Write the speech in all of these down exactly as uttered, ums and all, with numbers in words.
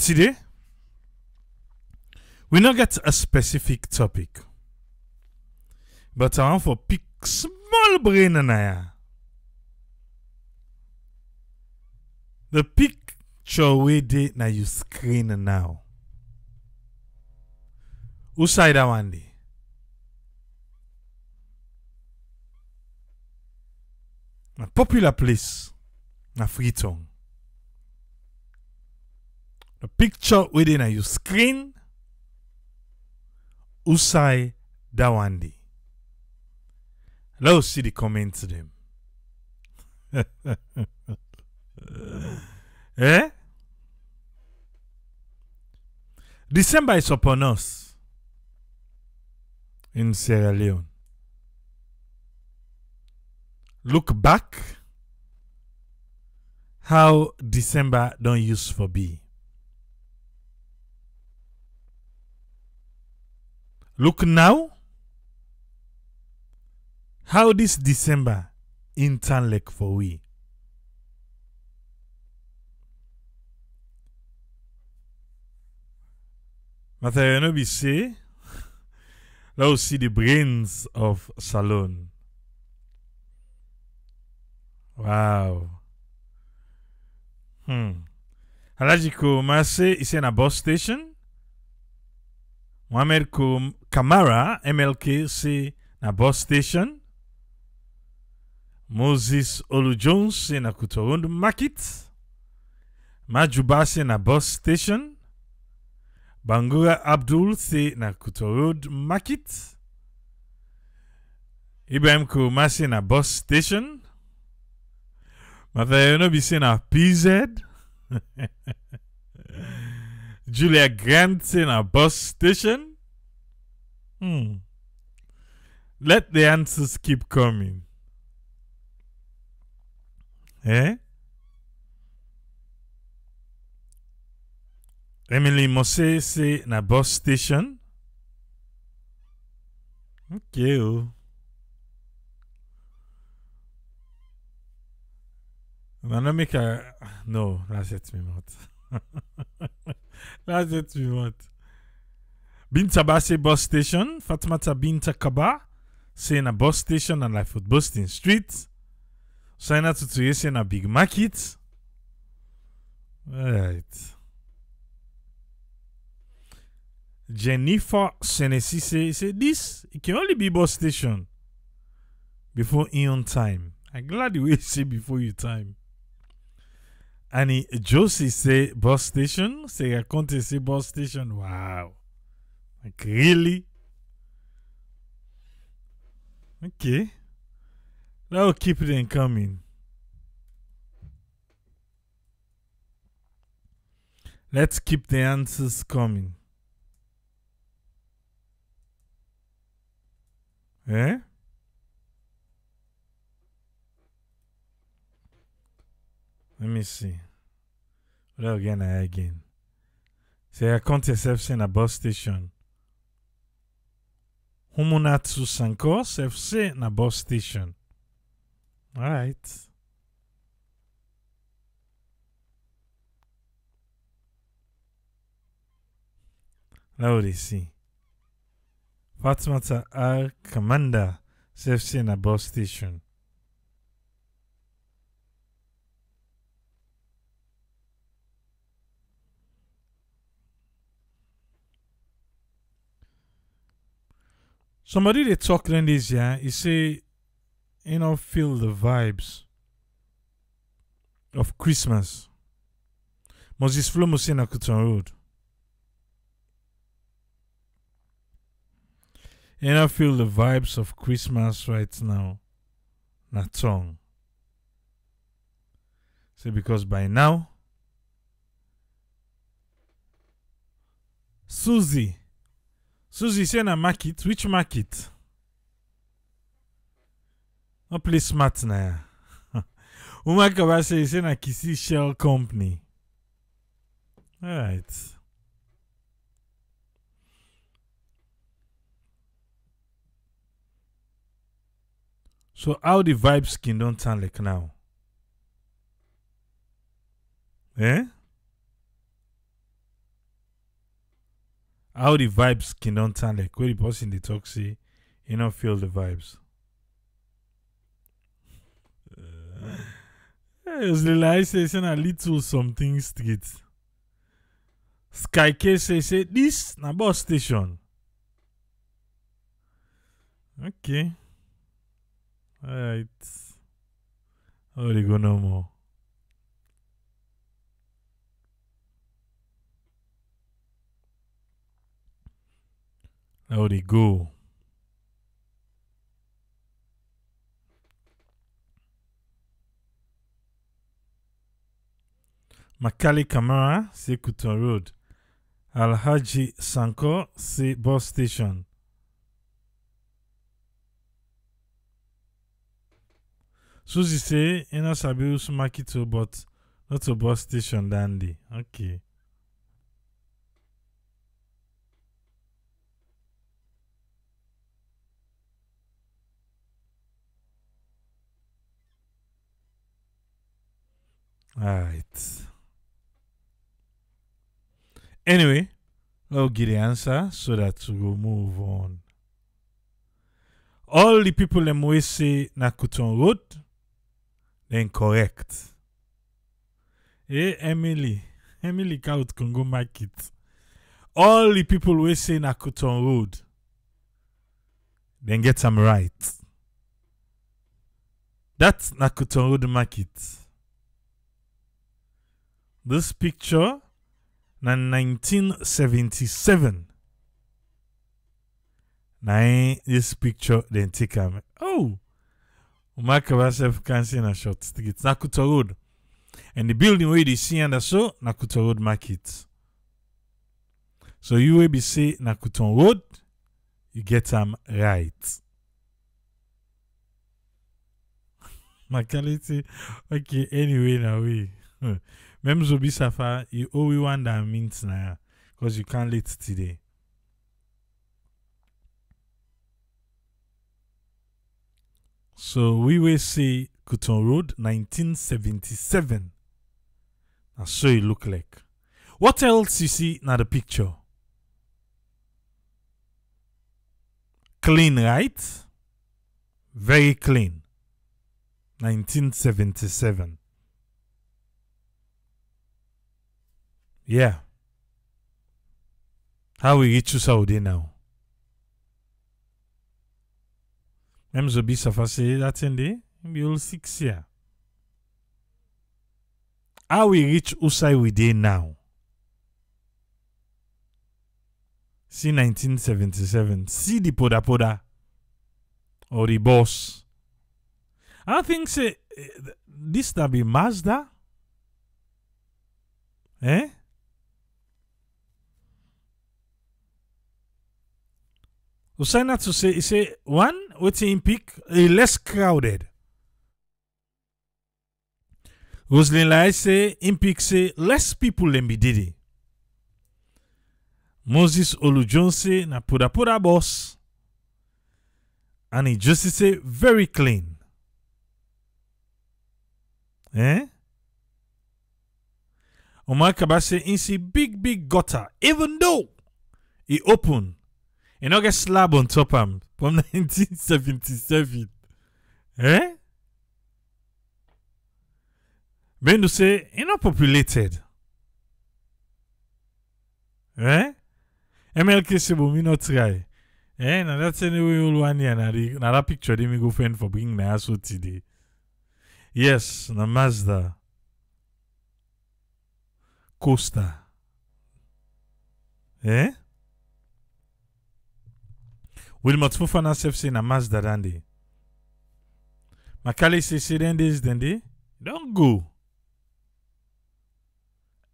Today, we not get a specific topic, but I want to pick small brain in here. The picture we did now you screen now. Who side that one day? A popular place, na Freetown. The picture within your screen, Usai Dawandi. Let us see the comments them. Eh? December is upon us in Sierra Leone. Look back how December don't use for be. Look now how this December in Tanlek for we. Matayanobi say, let us see the brains of Salon. Wow. Hmm. Halajiko Mase is in a bus station. Mohamed Kamara, M L K, is in a bus station. Moses Olu Jones is in a Kutorund market. Majuba is in a bus station. Bangura Abdul is in a Kutorund market. Ibrahim Kuruma is in a bus station. Matthew, you know, be saying a P Z. Julia Grant in a bus station. Hmm. Let the answers keep coming. Eh? Emily Mose say in a bus station. Okay. Oh. Nana make a no, that's it me not. That's it me not. Bintaba say bus station, Fatmata Binta Kaba say in a bus station and like foot busting street. Sina Tutuye say in a big market. Alright. Jennifer Senesi say say this it can only be bus station before Eon time. I'm glad you will see before your time. Annie Josie say bus station. Say a contest say bus station. Wow. Like really? Okay. That will keep them coming. Let's keep the answers coming. Eh? Let me see. Well, again, I again. Say, I can't yourself in a bus station. Humunatsu Sanko, F C in a bus station. Alright. Now we see. Fatmata R. Commander, F C in a bus station. Somebody they talk then this year, he say, you know, feel the vibes of Christmas. Moses Flomo say na Kuton Road. You know, feel the vibes of Christmas right now. Na Tong. Say because by now, Susie. Susie say na market, which market? No play smart na ya. Umakaba say say na Kisi Shell Company. Alright. So how the vibe skin don't turn like now? Eh? how the vibes can don't sound like where the person they talk, see, you don't feel the vibes. Uh, it was the lie session a little something street. Sky K say, say this na bus station. Okay. Alright. Oh, they go no more. How they go? Makali Kamara say Kuton Road. Alhaji Sanko say bus station. Susie say Ena Sabi Usumakito, but not a bus station, Dandy. Okay. Alright. Anyway, I'll get the answer so that we'll move on. All the people them we say na Kuton Road, then correct. Hey, Emily. Emily Kaut can go make it. All the people we say na Kuton Road, then get them right. That's na Kuton Road market. This picture na nineteen seventy-seven. Na this picture then take am. Oh, Umakabasef can see na short street. Na Kuton Road, and the building where they see and so na Kuton Road market. So you will be say na Kuton Road, you get am right. Makality. Okay. Anyway, now we. Mem Zobi Safa, you owe you one that means now, because you can't late today. So we will say Kuton Road, nineteen seventy-seven. That's so it look like. What else you see in the picture? Clean, right? Very clean. nineteen seventy-seven. Yeah. How we get to Saudi now? Mzobi Safa say that in the will six year. How we reach Usai we day now? See nineteen seventy-seven. See the poda poda or the boss. I think say this that be Mazda. Eh? Usai not to say, he say, one, what's in peak, less crowded. Roslyn Lai say, in peak say, less people than be did. Moses Olujohn say, na poda poda boss. And he just say, very clean. Eh? Omar Kaba say, in see big, big gutter, even though he open. You know, get slab on top am from nineteen seventy-seven. Eh? Bendu say, you know, populated. Eh? M L K say, but me not try. Eh? Now that's anyway, all one year. Now that picture, they me go friend for bringing my ass out today. Yes, na Mazda. Costa. Eh? Wilmot Fofana sef say na Mazda dande. Makale say say dande is dande. Don't go.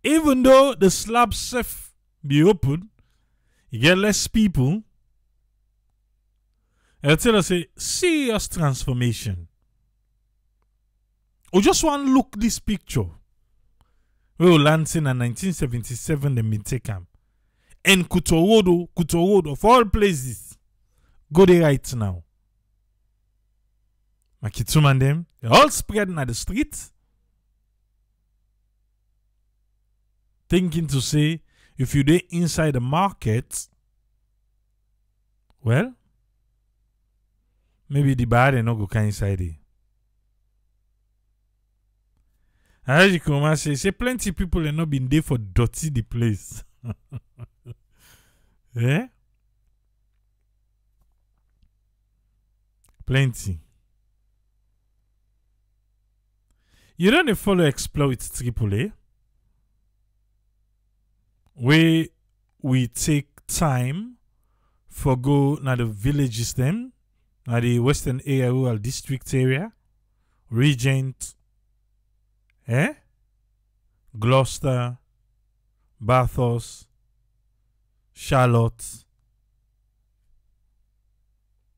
Even though the slab sef be open, you get less people. I'll tell her say serious transformation. Or just one look this picture. We will land in nineteen seventy-seven the Mintekam. And Kutorodo, Kutorodo of all places. Go there right now. My kitsum and them, they're all spreading at the street. Thinking to say, if you dey inside the market, Well, maybe the body no go kind inside it. As you come say, say plenty people have not been there for dirty the place. Eh? Plenty. You don't follow exploit triple A. Where we take time for go na the villages them, na the Western Area Rural District area, Regent, eh? Gloucester, Bathurst, Charlotte.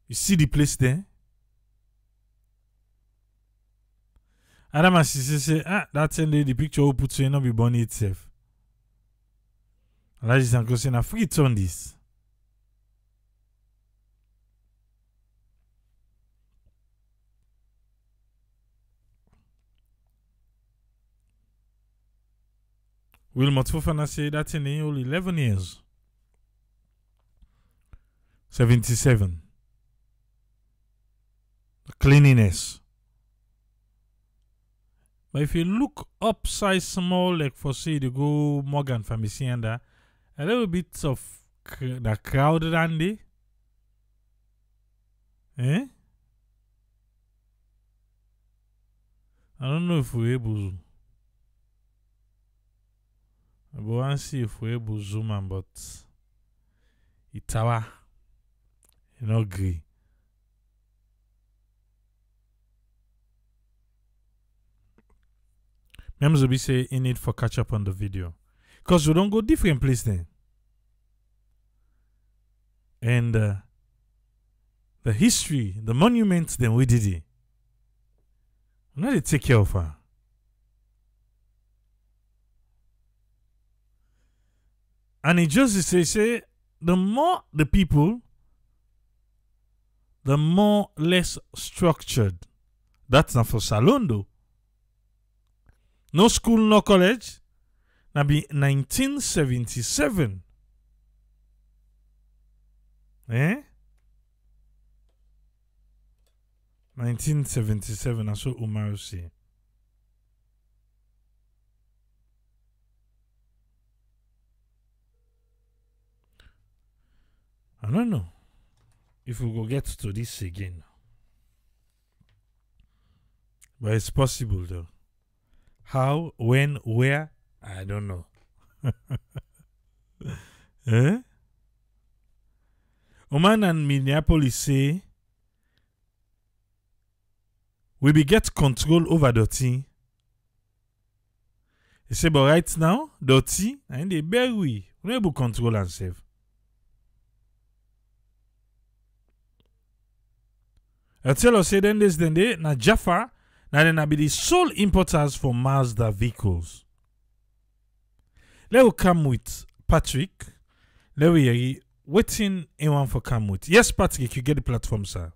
You see the place there? Adam and Sisi say, ah, that same day the picture will put so you not be born itself. Alaji Sanko say, na free turn this. Wilmot Fofana say that in the only eleven years. seventy-seven. The cleanliness. But if you look upside small, like for say the go Morgan Pharmacy and that, a little bit of the crowd randy. Eh? I don't know if we're able to. I want to see if we're able to zoom on, but it's our, you know, grey. Memzobi say in it for catch up on the video. Because we don't go different place then. And uh, the history, the monuments, then we did it. Now they take care of her. And it just say, say, the more the people, the more less structured. That's not for Salon though. No school, no college. Na be nineteen seventy-seven. Eh? nineteen seventy-seven, that's what Umaru say. I don't know if we go get to this again. But it's possible though. How, when, where, I don't know. Eh? Oman and Minneapolis say, we be get control over Dotty. He say, but right now, Dotty, and they bear we, we able control and save. I tell us, say, then this, then they, na Jaffa, now then I be the sole importers for Mazda vehicles. Let we come with Patrick. Let we are waiting anyone for come with. Yes, Patrick, you get the platform, sir.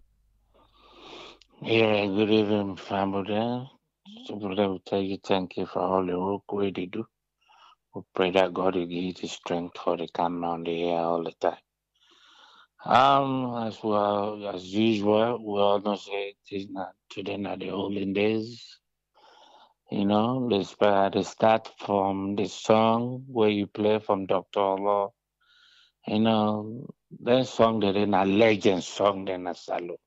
Yeah, good evening, family. Thank you for all the work we they do. We pray that God will give you the strength for the camera on the air all the time. Um, as well as usual, we almost say it's not today, not the olden days. You know, let's uh, start from the song where you play from Doctor Law. You know, that song that is a legend song, then a salo.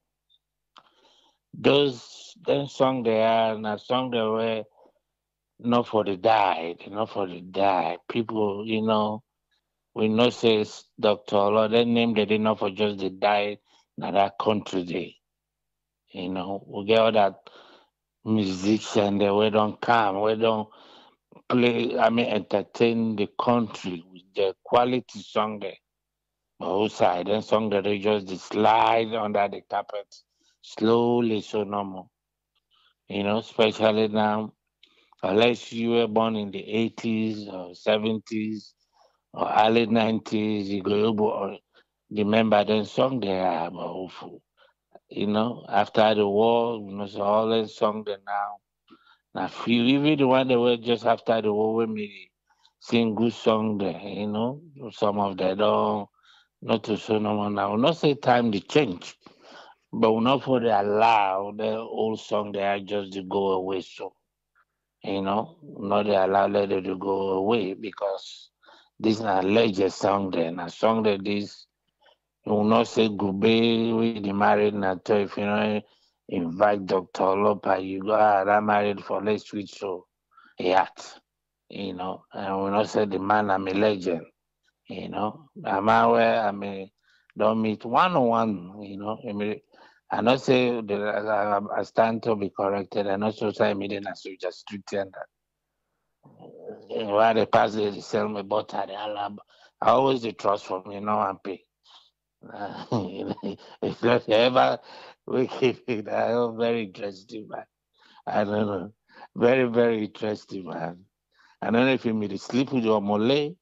Those that song they are a song they were not for the died, not for the die. People, you know. We know says Doctor Law, that name they did not for just the died in that country day. You know, we get all that musician that we don't come, we don't play, I mean, entertain the country with the quality song there. But also, then song that they just slide under the carpet slowly, so normal. You know, especially now, unless you were born in the eighties or seventies, or early nineties, you go remember them song they are awful. You know, after the war, you know, so all them song they now. Now few even the one that were just after the war when we sing good song there, you know, some of them don't notice no now. I will not say time they change, but will not for the allow the old song they are just to go away. So you know, not they allow later to go away because this is a legend song then. A song that this you will not say Gube with the married Nato if you know invite Doctor Lopa, you go ah, I'm married for next week, so yeah. You know, I will not say the man I'm a legend. You know, I'm aware I may don't meet one on one, you know. I mean, I not say that I stand to be corrected, and also say meeting as you just treat that. While the past they sell me butter, I always the trust from you know and pay. If not ever we keep it, I'm very interesting man. I don't know. Very, very interesting man. I don't know if you may sleep with your mole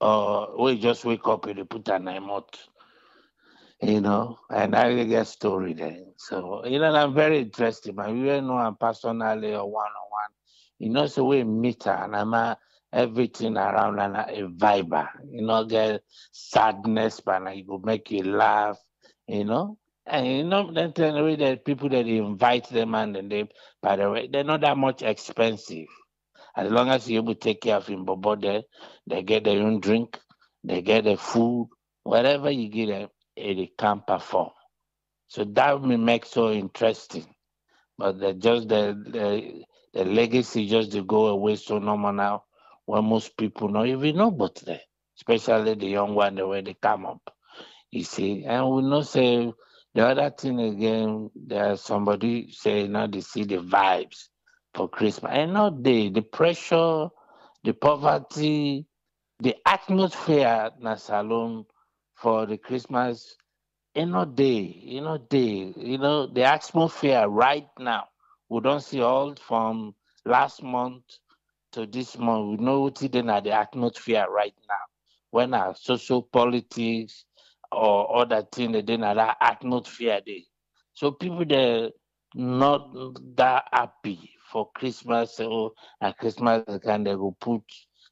or we just wake up and they put an emote, you know, and I get story then. So, you know, I'm very interested, man. You don't know I'm personally or one-on-one. You know, so we meet her and I'm uh, everything around and uh, a viber. You know, get sadness, but uh, it will make you laugh, you know. And you know, then the way that people that invite them and then they, by the way, they're not that much expensive. As long as you're able to take care of him, Bobo, they, they get their own drink, they get their food, whatever you give them, they can perform. So that will make so interesting. But just the, the the legacy just to go away so normal now, when most people don't even know about them, especially the young one, the way they come up, you see. And we not say, the other thing again, there's somebody saying now they see the vibes for Christmas. And not the the pressure, the poverty, the atmosphere na salon for the Christmas. And not day, you know day, you know the atmosphere right now. We don't see all from last month to this month. We know then at the atmosphere right now. When our social politics or other thing they didn't have that atmosphere day. So people they're not that happy for Christmas, so at Christmas can they go put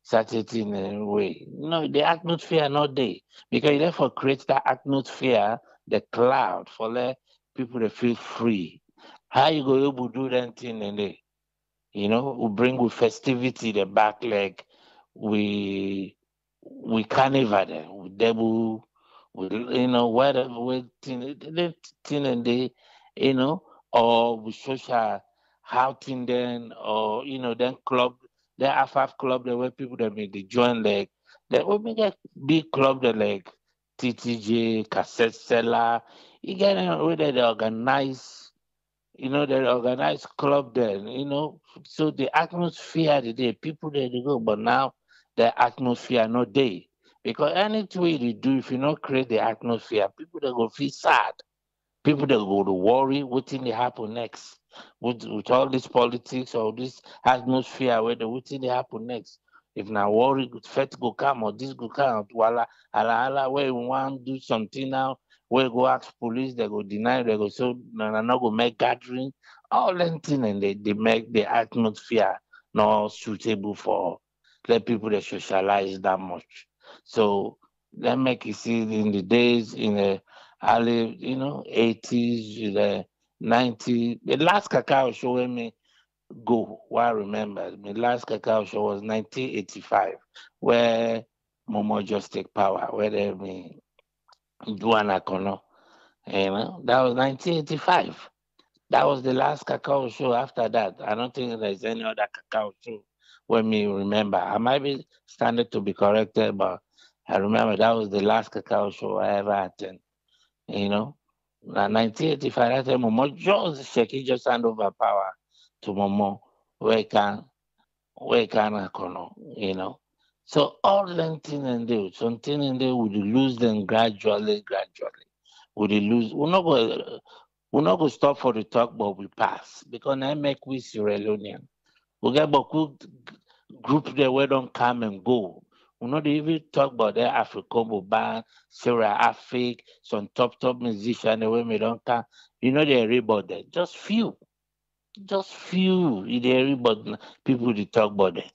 such a thing away. No, the atmosphere not there. Because you therefore create that atmosphere, the cloud for let people to feel free. How you go able to do that thing in there? You know, we bring with festivity the back leg, we we carnival there, we devil, we you know, whatever we thing thing and they, you know, or we social outing then, or you know, then club, then F F club, the way people that make the join like, then we make a big club that like T T J, cassette seller. You get whether they organize, you know, they organize club then, you know. So the atmosphere today, people there they go, but now the atmosphere not there because any way you do, if you not create the atmosphere, people they go feel sad. People that go to worry what thing they happen next. With, with all this politics or this atmosphere where the what thing they happen next. If now worry fete go come or this go come wala ala ala where we want do something now, where go ask police, they go deny, they go so no no go make gathering. All that thing and they, they make the atmosphere not suitable for let people that socialize that much. So let make you see in the days in the I lived, you know, eighties, the nineties. The last cacao show when me go, well, I remember. The last cacao show was nineteen eighty-five, where Momo just take power, where they me do an akono. You know, that was nineteen eighty-five. That was the last cacao show. After that, I don't think there's any other cacao show when me remember. I might be standing to be corrected, but I remember that was the last cacao show I ever attended. You know, nineteen eighty-five, that Momo just shaking, just hand over power to Momo. We can, we can, you know. So all them thing and they, something and they would lose them gradually, gradually. Would lose? We not go, we not go stop for the talk, but we pass because I make we Sierra Leonean. We get beaucoup group there where don't come and go. We not even talk about the Afri-Combo band, Sarah Afik, some top top musician the way me don't come. You know they read about that. Just few, just few. They read about people they talk about that.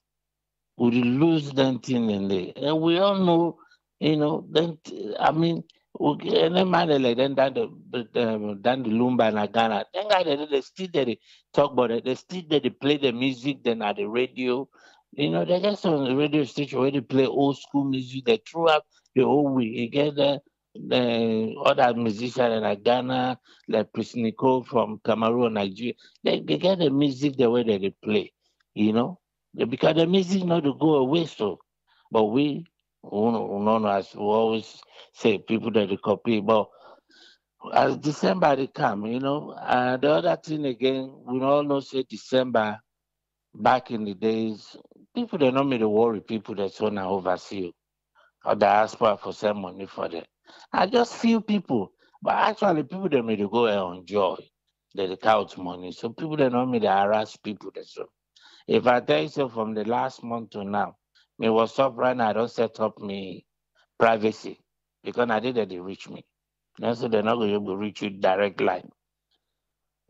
We lose that thing in there, and we all know you know, then I mean, okay, and then man, then down the down the Lumba and Ghana. Then they they still they talk about it. They still they play the music. Then at the radio, you know, they just on the radio station where they play old school music. They threw up the whole week. You get the the other musicians in Ghana, like Prisniko from Cameroon, Nigeria. They, they get the music the way that they play, you know, because the music not to go away. So, but we. As we always say, people that they copy, but as December they come, you know. Uh, the other thing again, we all know say December, back in the days, people they normally they worry people that's want to oversee or they ask for some money for them. I just few people, but actually people they may go and enjoy, they, they count money. So people they normally they harass people that's so. If I tell you so from the last month to now. Me was up right now, I don't set up me privacy because I did that they reach me. And so they're not going to be able to reach you direct line.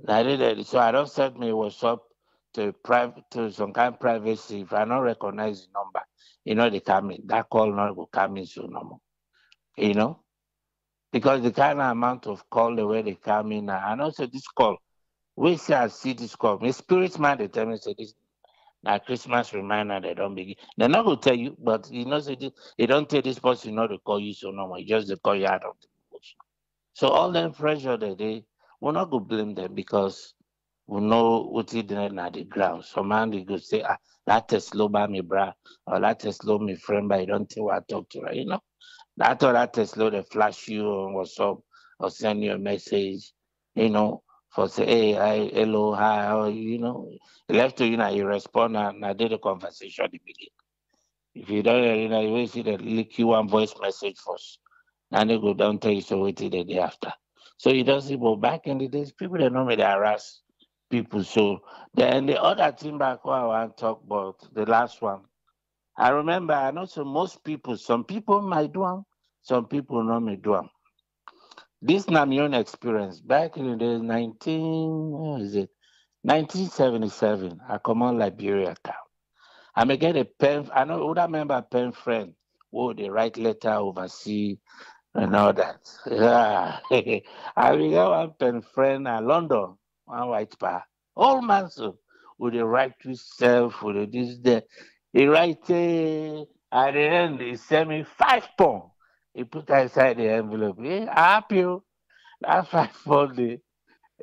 I did that. So I don't set me was up to private to some kind of privacy. If I don't recognize the number, you know they come in. That call not will come in so normal. You know? Because the kind of amount of call the way they come in now. And also this call. We say I see this call. My spirit man they tell me say this. Now Christmas reminder, they don't begin. They're not going to tell you, but you know, so this, they don't tell this person not to call you so normal. You just they call you out of the bush. So all them pressure that they, we're not going to blame them because we know what it did at the ground. So man, they go say, ah, that is slow by me, brah, or that is slow me friend, but I don't think I talk to her. You know, that or that is slow. They flash you on WhatsApp or send you a message. You know. For say, hey, hi, hello, hi, how are you? You know, left to you now, you respond and I did a conversation at the beginning. If you don't, you know, you will see that leak you one voice message first. And they go down, tell you so wait till the day after. So you don't see, but back in the days, people they normally they harass people. So then the other thing back what I want to talk about, the last one. I remember, I know so most people, some people might do them, some people normally do them. This Namion experience back in the nineteen what is it nineteen seventy-seven, I come on Liberia town. I may get a pen. I know older member pen friend. Oh, they write letter overseas and all that. Yeah. I may get one pen friend in London, one white bar. All man so would they write to self or this day. He write uh, at the end he send me five pounds. He put that inside the envelope. Hey, I help you. That's five for the,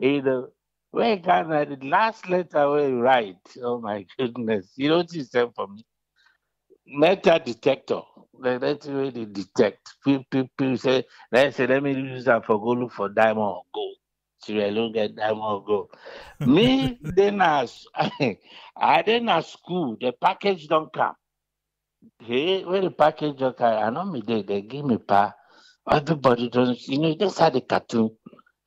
you know, where you can, the last letter where you write. Oh my goodness. You know what you said for me? Metal detector. Like, that's the way they detect. People say, let's say, let me use that for go look for diamond or gold. So I look at diamond or gold. Me, then as, I, I then at school, the package don't come. Hey, where the package okay, I know me they they give me pa. Everybody don't you know just had a cartoon.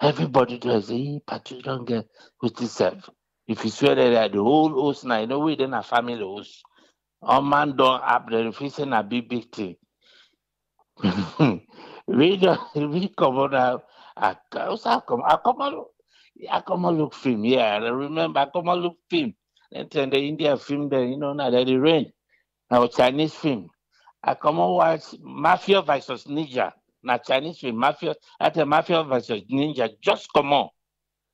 Everybody does hey, but you don't get with yourself. If you swear that like, the whole host now, you know we then a family host. All man don't up there facing a big big thing. We don't we come on out I come I come on I come on look film, yeah. I remember I come on look film. And then the India film there, you know, now that it rain. Now Chinese film. I come on watch Mafia versus Ninja. Now Chinese film, Mafia. That's a Mafia versus Ninja. Just come on.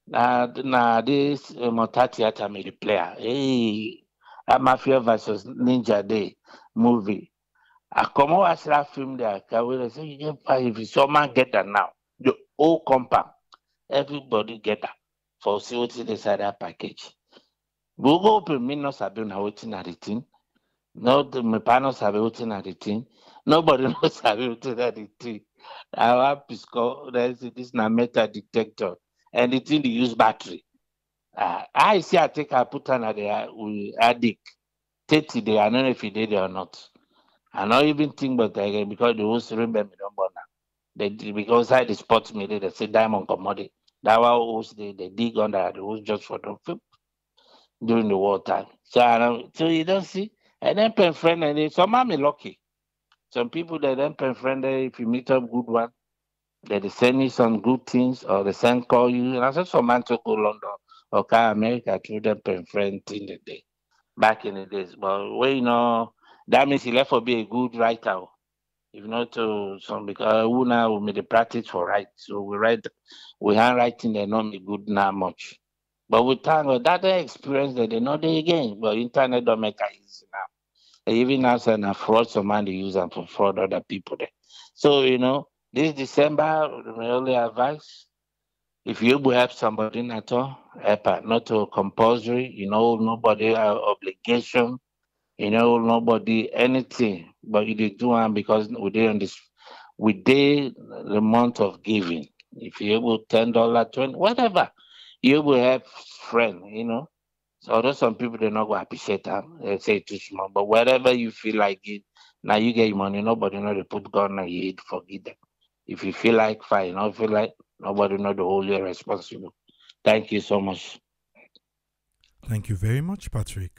Now, now this uh, Motati at a the player. Hey, a Mafia versus Ninja Day movie. I come on watch that film there. I say you get five. If someone get that now, the whole compound, everybody get that for see what's inside that package. We go open minus have been waiting at the thing. No, the my panels have everything at the thing. Nobody knows have everything at the thing. Our app is called this is a metal detector, and the thing they use battery. Uh, I see. I take I put on the we addict. Thirty day. I don't know if he did it or not. I don't even think about that again because the host remember me don't bother. They because I the sports me they say diamond commodity. That was host they they dig under the host just for the film during the war time. So I don't. So you don't see. And then pen friend, and they, some are lucky. Some people that then pen friend, if you meet up good one, they, they send you some good things, or they send call you. And I said some man to go London or car America through them pen friend in the day, back in the days. But well, you know, that means he left for be a good writer. If not, uh, some because we now made a practice for write, so we write, we handwriting they're not good now much. But we thank God that experience that they know they again. But internet don't make it easy now. They even now send a fraud some man they use them for fraud other people there. So you know, this December, my only advice. If you will help somebody at all, help her. Not a compulsory, you know, nobody uh, obligation, you know, nobody anything. But you do one because we did on this, we did the month of giving. If you will ten dollars, twenty, whatever, you will help friend, you know. So although some people they're not gonna appreciate them, they say too small. But whatever you feel like it, now you get your money. Nobody know they put gun on your head, forget them. If you feel like fine, not feel like. Nobody know the whole year responsible. Thank you so much. Thank you very much, Patrick.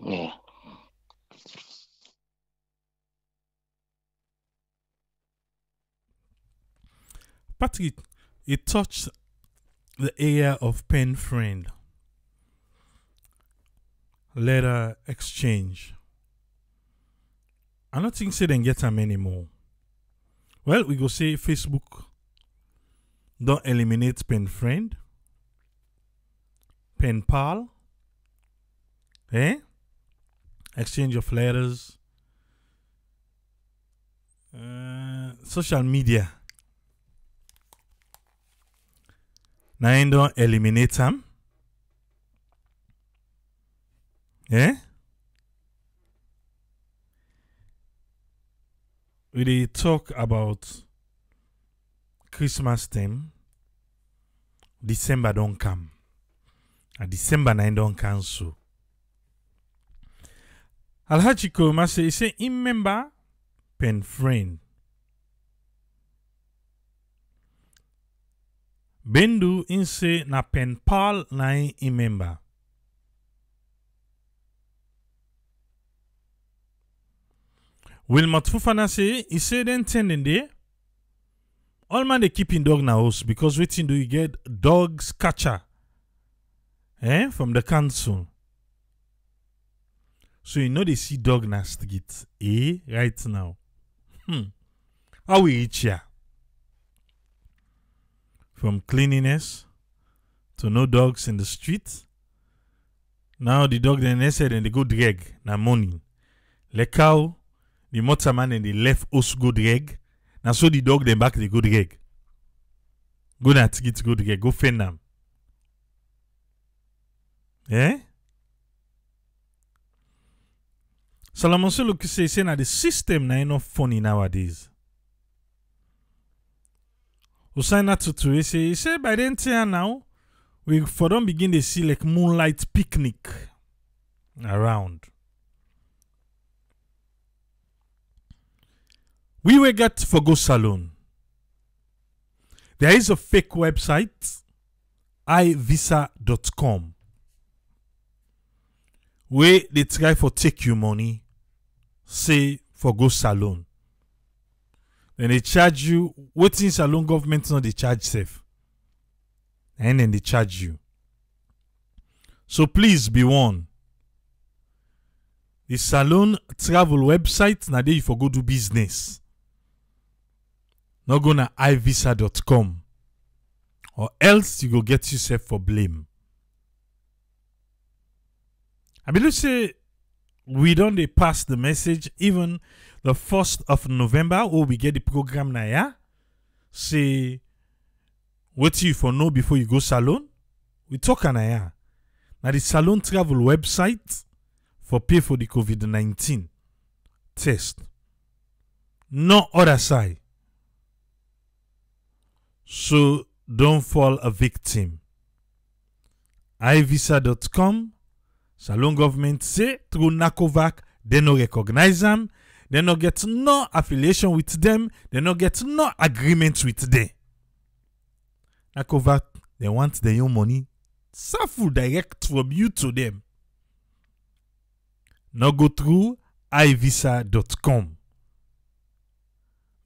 Yeah. Patrick, it touched the area of pen friend, letter exchange. I don't think so they can get them anymore. Well, we go say Facebook don't eliminate pen friend, pen pal, eh? Exchange of letters, uh, social media. Now I don't eliminate them, eh? We dey talk about Christmas time, December don't come. And December nine don't cancel. Alhaji Koroma say, he say, in member, pen friend. Bendu, in say, na pen pal, na in member. Wilmot Fufana say, he say, then ten in there. All man they keep in dog na house because waiting do you get dogs catcher, eh, from the council. So you know they see dog na street, eh, right now. Hmm. How we reach here? From cleanliness to no dogs in the street. Now the dog then they said and they go drag na morning. Le cow, the motor man and they left us go drag. And so the dog them back the good gig. Go that get good gig. Go fend them. Eh? Solomon Soluk says that the system is not funny nowadays. Usain Atutu says say by then till now we for don't begin to see like moonlight picnic around. We were get for Go Salon. There is a fake website, i visa dot com, where they try for take you money, say for Go Salon. Then they charge you, what in Salon government not they charge safe. And then they charge you. So please be warned. The Salon travel website, now there you for go do business. Not go na i visa dot com or else you go get yourself for blame. I believe say we don't they pass the message even the first of November or we get the program na ya. Say what you for know before you go Salon. We talk na ya. Now the Salon travel website for pay for the COVID nineteen test. No other side. So don't fall a victim. i visa dot com, Salon government say through NACOVAC, they no recognize them, they no get no affiliation with them, they no get no agreement with them. NACOVAC, they want their own money, suffer direct from you to them. Now go through i visa dot com.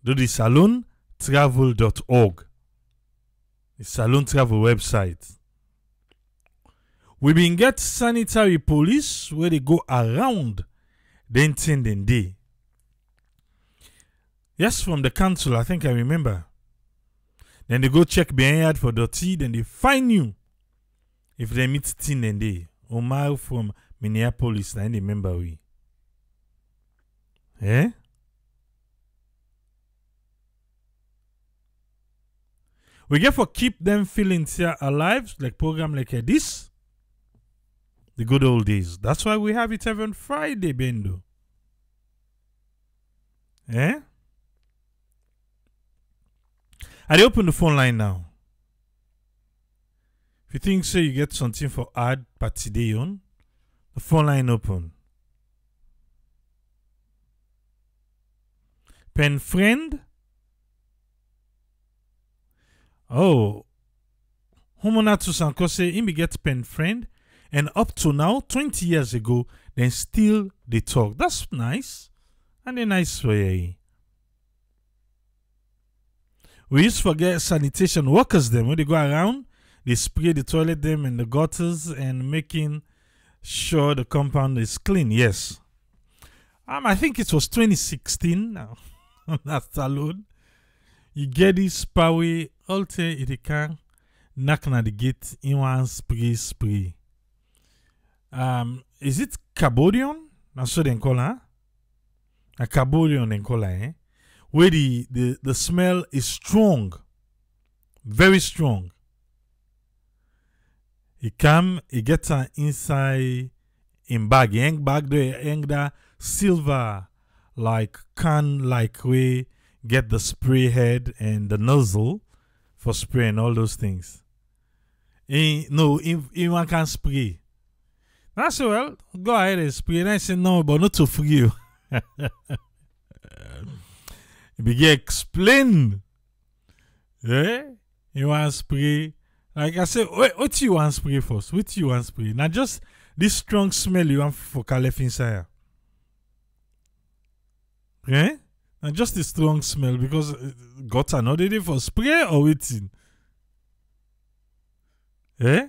Do the salon travel dot org. The Salon Travel website. We been get sanitary police where they go around then ten day. Yes, from the council, I think I remember. Then they go check behind for Dottie, then they fine you. If they meet Tin and they, Omar from Minneapolis, I remember we. Eh? We get for keep them feeling alive, like program like this. The good old days. That's why we have it every Friday, Bendo. Eh? I open the phone line now. If you think so, you get something for ad party day on, the phone line open. Pen friend. Oh, Homonatu Sanko say him get pen friend, and up to now, twenty years ago, then still they talk. That's nice, and a nice way. We used to forget sanitation workers them. When they go around, they spray the toilet them and the gutters and making sure the compound is clean. Yes. Um, I think it was twenty sixteen now. That's alone. You get this power, alter it can knock on the gate in one spray spray. Um, is it Cambodian? That's what they call it. A Cambodian they call it, eh? Where the, the, the smell is strong, very strong. He come, he gets an inside in bag, hang bag there, hang that silver like can like way, get the spray head and the nozzle for spray and all those things. He, no, if one can spray. I said, well, go ahead and spray. And I said, no, but not to free you. Begin explain, yeah. You want spray, like I said. Wait, what you want spray first? What you want spray? Not just this strong smell you want for caliph inside. Yeah, not just the strong smell because got another day for spray or waiting. Yeah,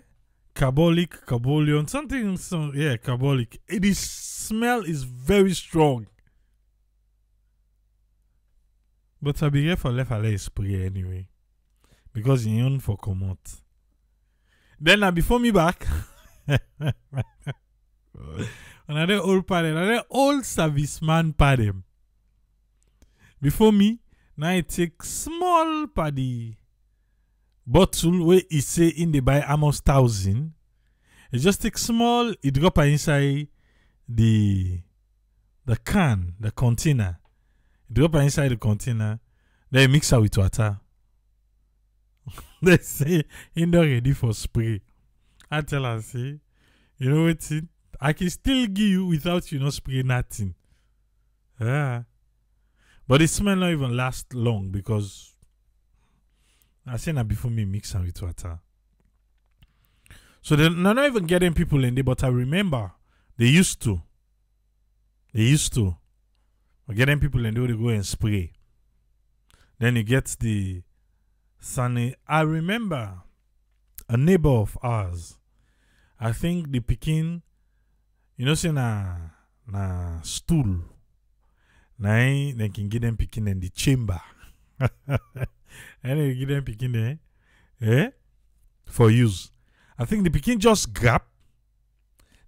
carbolic, carbolion, something. Some yeah, carbolic. This smell is very strong. But I'll be here for left a spray anyway. Because you own for come out. Then uh, before me back. Another old party, another old serviceman party. Before me, now I take small paddy bottle where he say in the buy almost thousand. It just take small, it drop inside the the can, the container. Drop inside the container, then mix it with water. They say, it's not ready for spray. I tell her, say, you know what? I can still give you without you not spray nothing. Yeah. But the smell not even last long because I say that before me mix it with water. So they're not even getting people in there, but I remember they used to. They used to. We get them people and they go and spray. Then you get the sunny. I remember a neighbor of ours. I think the Pekin, you know, say na na stool. Na they can get them Pekin in the chamber. And they give them Pekin there, eh? For use. I think the Pekin just grab.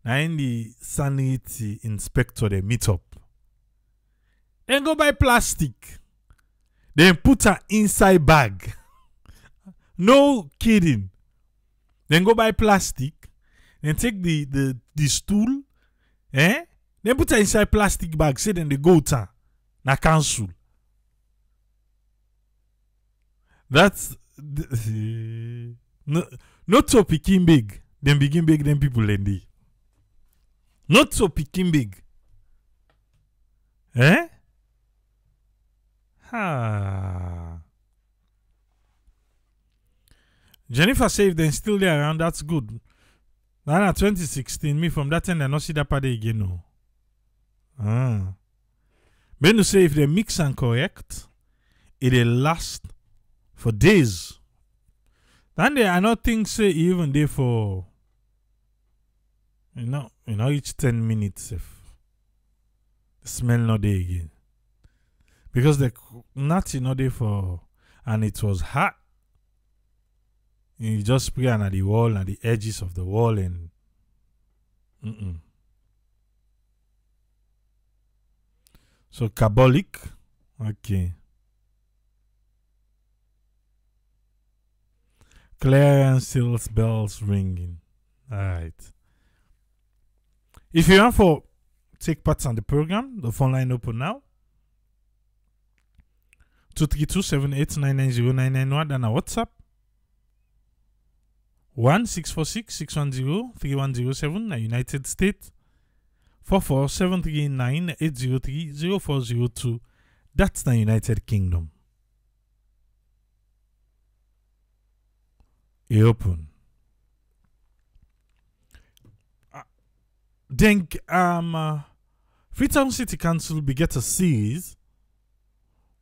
Na in the sanity inspector they meet up. Then go buy plastic. Then put her inside bag. No kidding. Then go buy plastic. Then take the, the, the stool. Eh? Then put her inside plastic bag. Say then they go to her. Na council. That's the, no, not so picking big. Then begin big then people and they. Not so picking big. Eh? Ah. Jennifer say if they're still there around, that's good. Now nah, twenty sixteen, me from that time I don't see that party again. No. Ah. Benu say if they mix and correct, it'll last for days. Then they I not think say even there for you know you know each ten minutes if the smell not there again. because they not in order for, and it was hot. You just spray at the wall, at the edges of the wall, and mm-mm. So carbolic, okay. Clarence Seals bells ringing. All right. If you want to take part on the program, the phone line open now. two three two, seven eight nine nine zero nine nine one and a WhatsApp. one six four six, six one zero, three one zero seven na United States. four four seven three nine, eight zero three, zero four zero two. That's the United Kingdom. E open. Uh, then, um, uh, Freetown City Council be get a series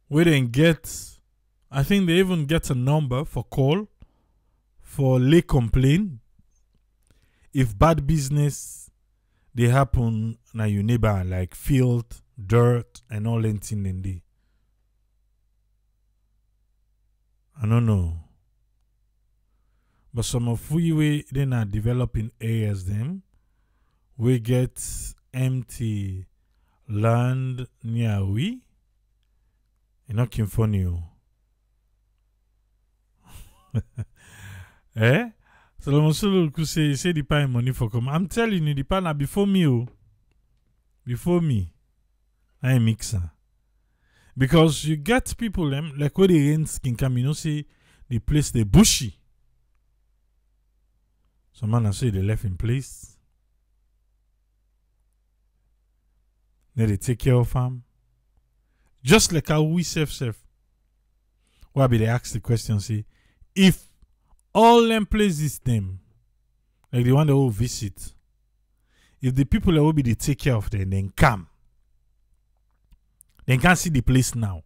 where they get, I think they even get a number for call for lay complaint if bad business they happen na your neighbor, like field, dirt, and all that thing in there. I don't know. But some of we way they are developing areas them we get empty land near we and not confuse you. Eh? So the Mosulu say say the pay money for come. I'm telling you the pay na before me oh. Before me. I mixer. Because you get people them like where the rain skin come, you know say the place they bushy. Some man has said they left in place. Then they take care of him. Just like how we self self. Why be they ask the question, say, if all them places them, like the one they will visit, if the people that will be they take care of them, then come. They can't see the place now.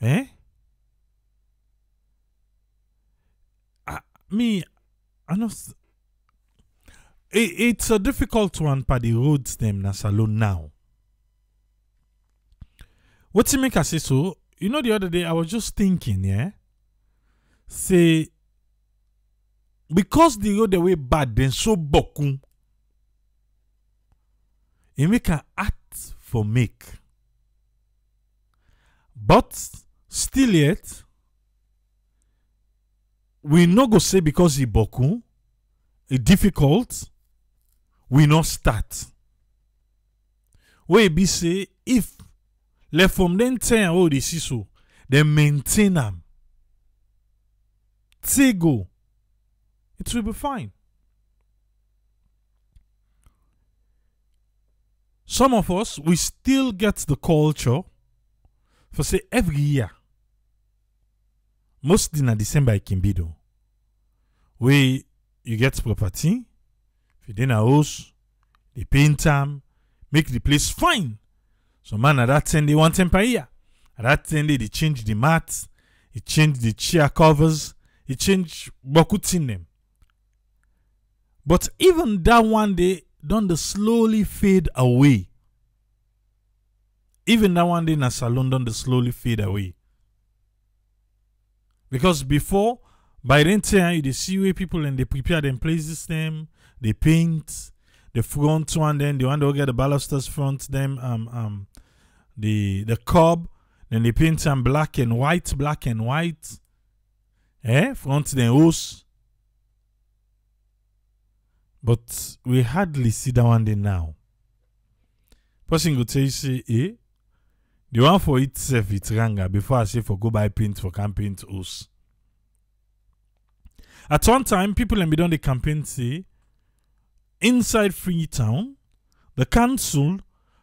Eh? Me, I know it, it's a difficult one for the roads them na salon now. What you make I say so? You know, the other day I was just thinking, yeah. Say because the road the way bad then so boku, it make an act for make, but still yet. We no go say because it boku, it difficult, we no start. We be say if le from then ten oh the so they maintain them. They go, it will be fine. Some of us we still get the culture for say every year. Mostly in December, it can be though. Where you get property, if you then a house, they paint them, make the place fine. So man, at that time, they want them per year. At that time, they change the mats, they change the chair covers, they change bakuts in them. But even that one day, don't they slowly fade away. Even that one day in a salon, don't they slowly fade away. Because before, by then time, you see where people and they prepare them places them, they paint the front one, then they want to get the balusters front them, um, um, the the curb, then they paint them black and white, black and white, eh? Front them house. But we hardly see that one day now. Person could tell you say, eh? The one for itself, it's ranga before I say for go buy paint for campaign to us. At one time, people in beyond the campaign say, inside Freetown, the council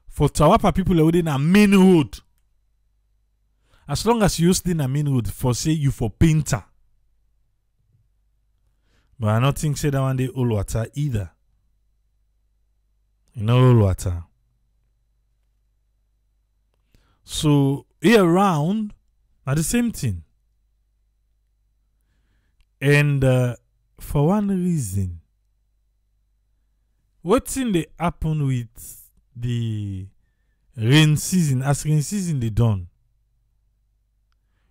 for Tawapa people are within a main road. As long as you use in a main road for say you for painter. But I don't think say that one day all water either. You know all water. So, here around are the same thing. And uh, for one reason, what's in the happen with the rain season, as rain season they done,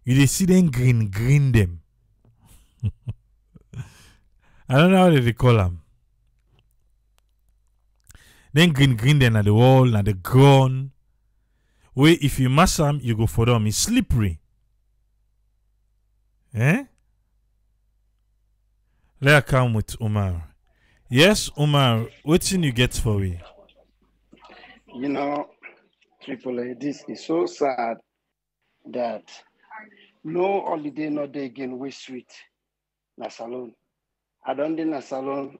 you they see them green, green them. I don't know how they, they call them. Then green, green them at the wall, at the ground. Where if you mash them, you go for them. It's slippery. Eh? Let's come with Omar. Yes, Omar, what thing you get for me? You know, Triple A, this is so sad that no holiday, no day again, we sweet. Na salon. I don't think na salon,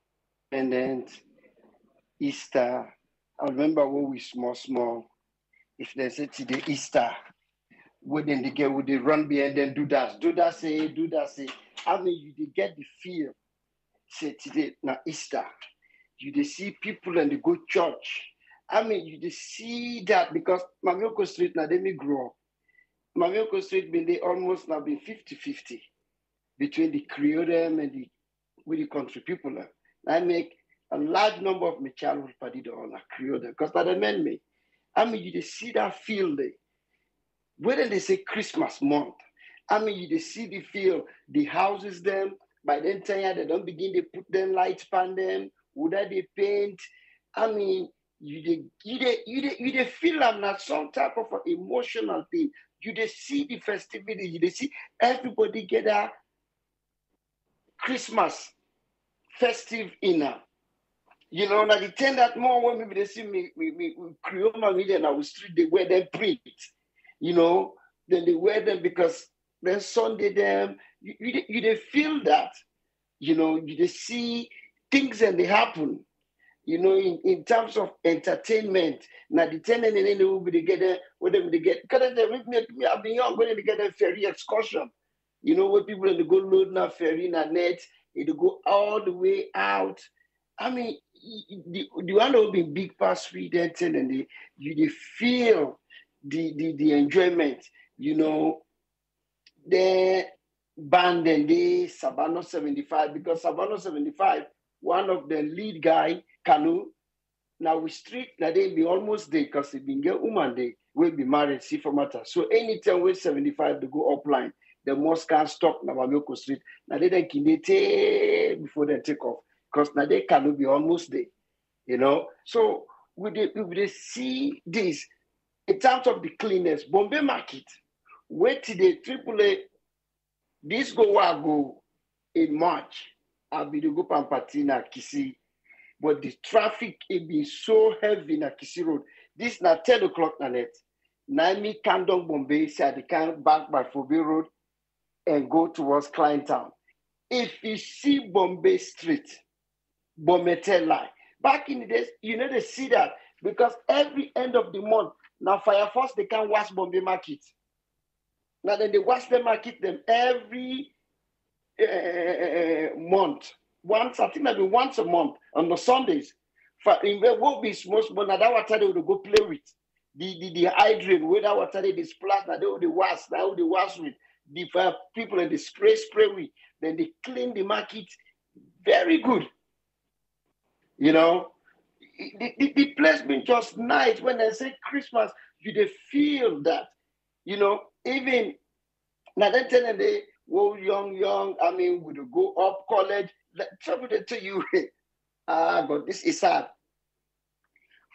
and then Easter. I remember when we small, small. If they say today Easter, when then they get, would they run behind and do that, do that, say, do that, say. I mean, you they get the feel. Say today na Easter. You they see people and they go church. I mean, you they see that because Mamioko Street now they may grow up. Mamioko Street been they almost now been fifty fifty between the Creole them and the with the country people. I make a large number of my childhood party on a Creole because that meant me. I mean, you they see that feel there. Whether they say Christmas month, I mean, you they see the feel, the houses them. By then time they don't begin to put them lights pan them. Would that they paint? I mean. You they, you they, you they, you they feel I'm not some type of an emotional thing. You they see the festivity. You they see everybody get a Christmas festive inner. You know, now they tend that more when maybe they see me, me, me, me Creole media and I will street, they wear them print. You know, then they wear them because then Sunday them. You, you, they, you they feel that. You know, you they see things and they happen. You know, in, in terms of entertainment, now the tenant and they will be together with them to get because they with me, me I've been young going to get a ferry excursion. You know, where people they go load na ferry na net, it go all the way out. I mean, the the one that will be big past Sweden and they you they feel the the the enjoyment, you know, the band and they Savannah seventy-five, because Savannah seventy-five, one of the lead guy. Canoe. Now we street now they be almost there because they been get woman they will be married, see for matter. So anytime we seventy-five to go upline, the mosque can stop now Mamioko Street. Now they then can they before they take off. Because now they canoe be almost there. You know? So we they, we they see this in terms of the cleanness, Bombay market. Wait till the Triple A this go I go in March. I'll be the go Pampatina Kisi. But the traffic it be so heavy in Akisi Road. This na ten o'clock na net. Naimi Kandong Bombay said they can back by Fobe Road and go towards Klein Town. If you see Bombay Street, Bombay line. Back in the days, you know they see that because every end of the month now Fire Force they can wash Bombay market. Now then they wash the market them every uh, month. Once, I think that we once a month on the Sundays. For in where will be most but now that water they would go play with. The the the hydrant, where that water they splash, now they would wash, now they wash with the uh, people and they spray spray with. Then they clean the market very good. You know, the, the, the place been just nice. When I say Christmas, you they feel that, you know, even now that ten and they were young, young, I mean, would go up college. The trouble they tell you, ah, but this is sad.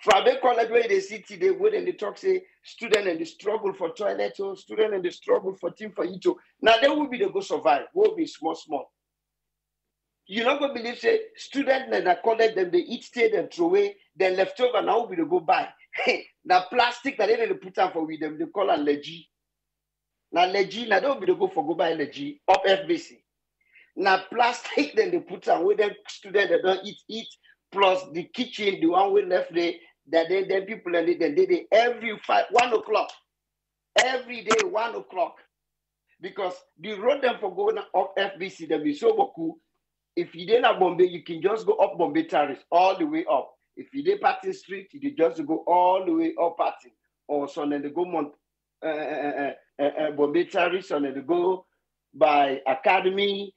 From the college where they sit today, where they talk, say, student and the struggle for toilet, or student and the struggle for team for it. Now, they will be the go survive, will be small, small. You're not going to believe, say, student and the college, them, they eat, stay, them throw away, then leftover, now will be the go buy. Now, plastic that they put down for with them, they call them Legi. Now, Legi, now, they will be the go for go buy Legi, up F B C. Now plastic, then they put away them students that don't eat, eat, plus the kitchen, the one we left there, that then then people and they then they, they every five one o'clock. Every day, one o'clock. Because the road them for going up F B C, they'll be so cool. If you didn't have Bombay, you can just go up Bombay Terrace all the way up. If you did Patton Street, you can just go all the way up Patton. Or so then they go Mont uh, uh, uh, uh, Bombay Terrace, and then they go by Academy.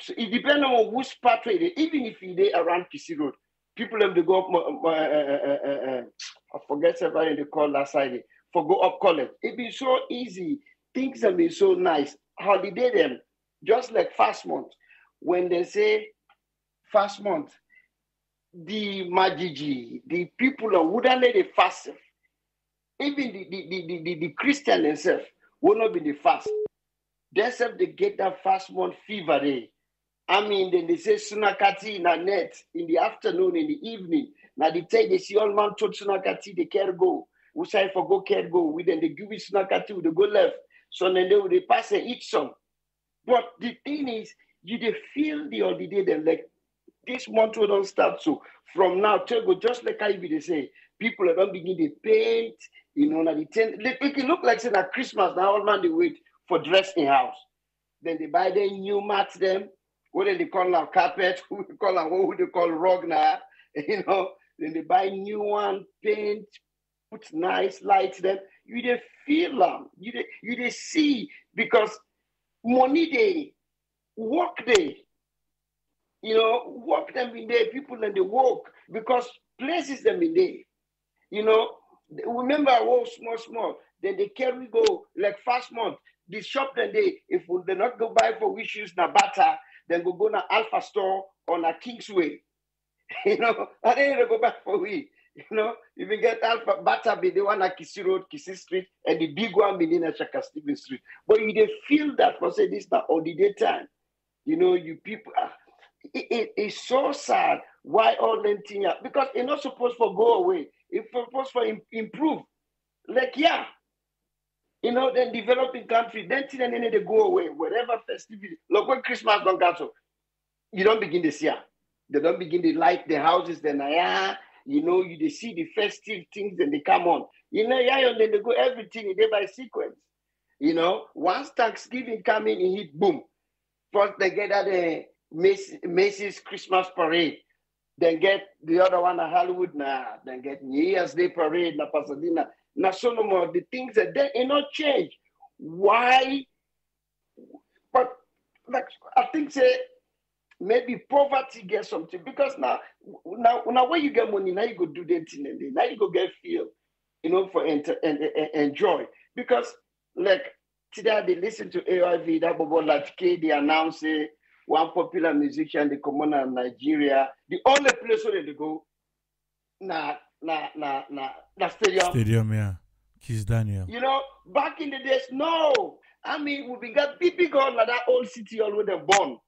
So it depends on which pathway, even if you're around P C Road, People them they go up. Uh, uh, uh, uh, I forget somebody they call last Friday for go up college. It be so easy. Things have been so nice. Holiday them just like fast month. When they say fast month, the Majiji, the people of wouldn't let it fast. Even the the, the, the the Christian themselves will not be the fast. Themselves they get that fast month fever day. I mean, then they say sunakati in a net in the afternoon, in the evening. Now they take they see all man told sunakati they can't go. We say for go can't go. We then they give it sunakati we they go left. So then they will they pass and eat some. But the thing is, you they feel the holiday them like this month will don't start. So from now till go just like I be they say people are gonna begin to paint. You know, now they ten. It can look like say at Christmas now all man they wait for dress in house. Then they buy their new mats them. What do they call now? Carpet? Who they call now? What do they call rug now? You know, then they buy new one, paint, put nice lights there. You they feel them. You they, you they see because money day, work day. You know, work them in there, people and they work because places them in there. You know, remember, oh, small, small. Then they carry go like fast month. The shop then they, if they not go buy for wishes, na bata. Then go go na Alpha Store on a Kingsway, you know. And then they go back for we, you know. If you get Alpha Bata, be the one at Kisi Road, Kisi Street, and the big one be in at Shaka Stephen Street. But you they feel that for say this now all the daytime, you know. You people, uh, it, it, it's so sad why all them things are because it's not supposed for go away. It's supposed for im improve, like yeah. You know, then developing country, then till and then they go away, whatever festivity. Look, when Christmas don't cancel, you don't begin this year. They don't begin to light the houses, then, yeah, you know, you they see the festive things, then they come on. You know, yeah, and then they go everything day by sequence. You know, once Thanksgiving come in, it hit, boom. First, they get at the Macy's Christmas parade. Then get the other one at Hollywood, nah. Then get New Year's Day parade, na Pasadena. Now, so no more the things that they ain't not change. Why? But like I think say maybe poverty gets something because now now now when you get money now you go do that thing and now you go get feel, you know, for enter and, and, and enjoy because like today they listen to A Y V that Bobo Latke they announce say one popular musician the commoner of Nigeria the only place where they go now. Nah, Nah, nah, nah, the stadium. Stadium, yeah. Kiss Daniel. You know, back in the days, no. I mean, we got big, big on like that old city all where they're born.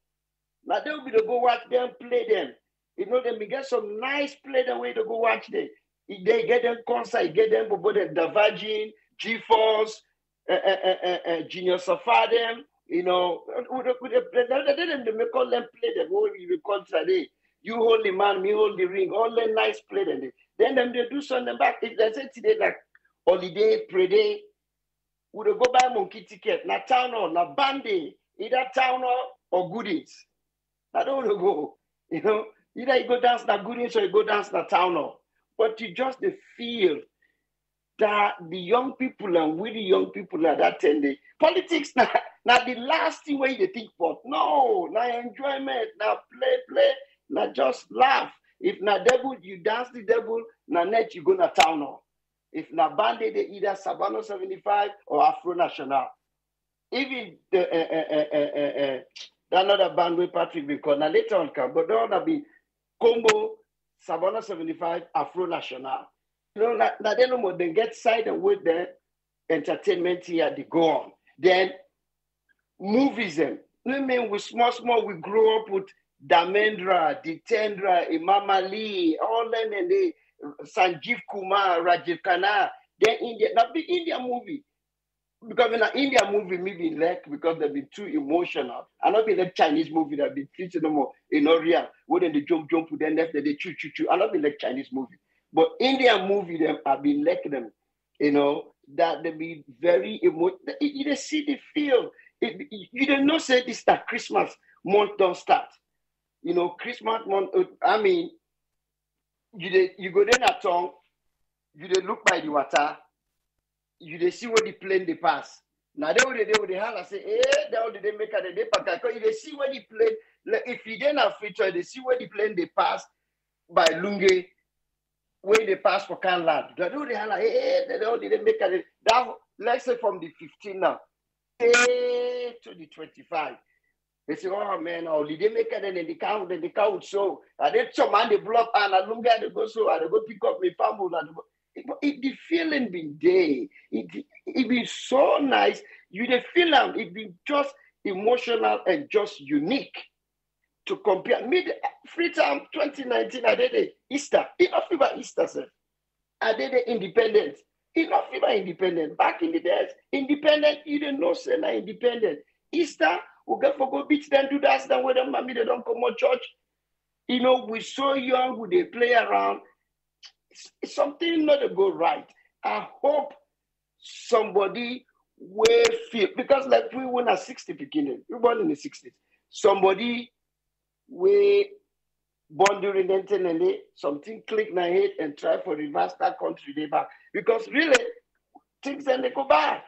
Now they'll be to go watch them, play them. You know, then we get some nice play them way to go watch them. If they get them concert, get them both the Davagin, G-Force, uh, uh, uh, uh, Junior Safadem, you know. They didn't call them play them. What we call today? You hold the man, me hold the ring. All the nice play them. Then them they do something back. If they say today like holiday, pre-day, would they go buy monkey ticket? Na town or na bandy, either town or, or goodies. I don't want to go. You know, either you go dance na goodies or you go dance na town or. But you just they feel that the young people and we the young people at that ten day politics now now the last thing where they think about. No, now enjoyment, now play, play, now just laugh. If na devil, you dance the devil, na net, you go na town hall. If na bandit, they either Sabano seventy-five or Afro National. Even the, uh, uh, uh, uh, uh, that another band with Patrick because na later on come, but there will be combo, Sabano seventy-five, Afro National. You know, na, na then no more, they get side and with the entertainment here, they go on. Then, movies them. I mean, we small, small, we grew up with Damendra, Ditendra, Imam Ali, all them and they, Sanjeev Kumar, Rajiv Khanna, they're India. Now the India movie, because in an India movie, maybe like because they've been too emotional. I not be like Chinese movie that been treated no more in Oriya. When they jump, jump, then left, they choo, choo, choo. I not be like Chinese movie, but India movie them have been like them, you know, that they be very emotional. You don't see the feel. It, you don't know say this that Christmas month don't start. You know, Christmas month, I mean, you they, you go there at tongue, you they look by the water, you they see where the plane they pass. Now they would they would they holler say, hey, that would they make a day pack. Because if they see where the plane, like, if you then have feature, they see where the plane they pass, by Lunge when they passed for Canland. They do they had like, hey, they all didn't make it. That, let's say from the fifteen now, hey, to the twenty-five. They say, oh man, oh, did they make it? And then the cow, then the cow would show. And then some man, they blow up and Lunge had to go so, and they go pick up my family. And it, it, the feeling been there. It, it been so nice. You the feeling, it been just emotional and just unique. To compare mid free time twenty nineteen, I did it Easter, enough about Easter, sir. I did it independent, enough about independent. Back in the days, independent, you didn't know, sir, not independent. Easter, we we'll go for go beach, then do that, then where them mommy they don't come on church. You know, we're so young, we they play around. It's something not to go right. I hope somebody will feel because like we won at sixty beginning, we born in the sixties. Somebody we born during nineteen ninety, something click my head and try for reverse that country they back. Because really, things then they go back.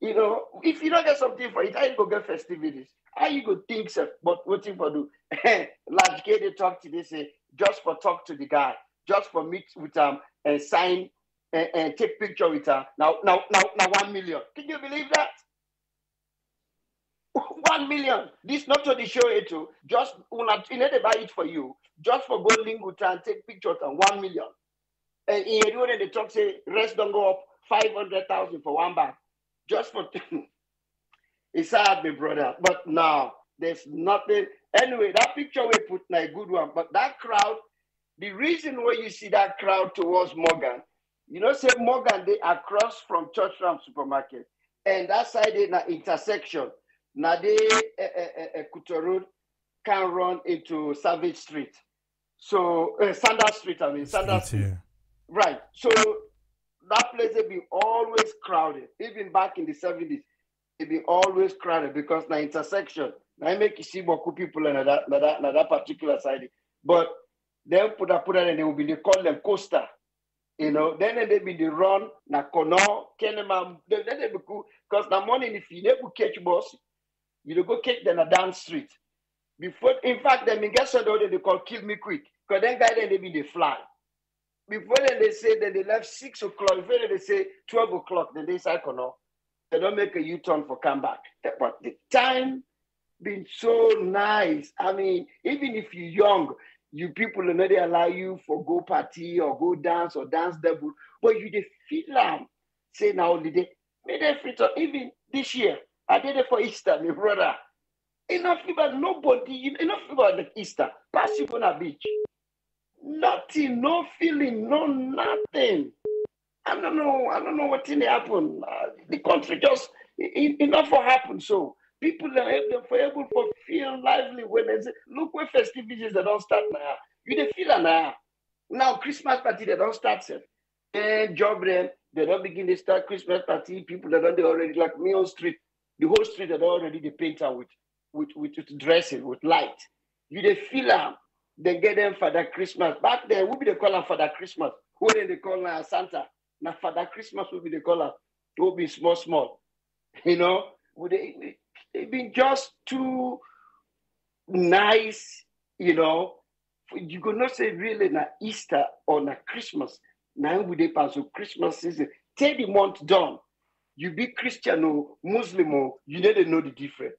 You know, if you don't get something for it, how you go get festivities? How you go think so? But what you for do? Large K they talk to, they say, just for talk to the guy, just for meet with him and sign and, and take picture with her. Now, now, now, now one million. Can you believe that? One million. This not to the show it to just una you know they buy it for you. Just for go link with and take pictures and one million. And in you know, the talk say rest don't go up five hundred thousand for one bag. Just for it's sad, my brother. But now there's nothing. Anyway, that picture we put in a good one. But that crowd, the reason why you see that crowd towards Morgan, you know, say Morgan they are across from Church Ram Supermarket, and that side in an intersection. Now they uh, uh, uh, Kuto Road can run into Savage Street, so uh, Sanders Street. I mean Sanders Street, here. Right? So that place will be always crowded. Even back in the seventies, it be always crowded because the intersection. I make you see more people on that, on that, on that particular side. But then put that put that and they will be they call them coaster. You know, then they be the run na Kono Kenema. Then they be cool because the morning if you never catch boss. You go kick them down street. Before, in fact, then we get so they call kill me quick. Because then guy then they be they fly. Before then they say then they left six o'clock. Before then they say twelve o'clock, then they cycle now. They don't make a U-turn for come back. But the time been so nice. I mean, even if you're young, you people you know they allow you for go party or go dance or dance double. But you they feel like say now they made a free turn even this year. I did it for Easter, my brother. Enough about nobody, enough about the Easter. Pass you on a beach. Nothing, no feeling, no nothing. I don't know, I don't know what thing happened. Uh, the country just, enough what happened. So people are able to feel lively when they say, look where festivities they don't start now. You don't feel now. Nah. Now Christmas party, they don't start. And job them, they don't begin to start Christmas party. People that don't, they already like me on street. The whole street had already the painter with, with, with, with dressing, with light. You they feel them, they get them for that Christmas. Back then, who be the caller for that Christmas? Who did they call uh, Santa? Now for that Christmas, who be the caller? Who be small, small? You know, they they been just too nice. You know, you could not say really na Easter or na Christmas. Now we dey pass so Christmas season. Take the month down. You be Christian or Muslim or you need to know the difference.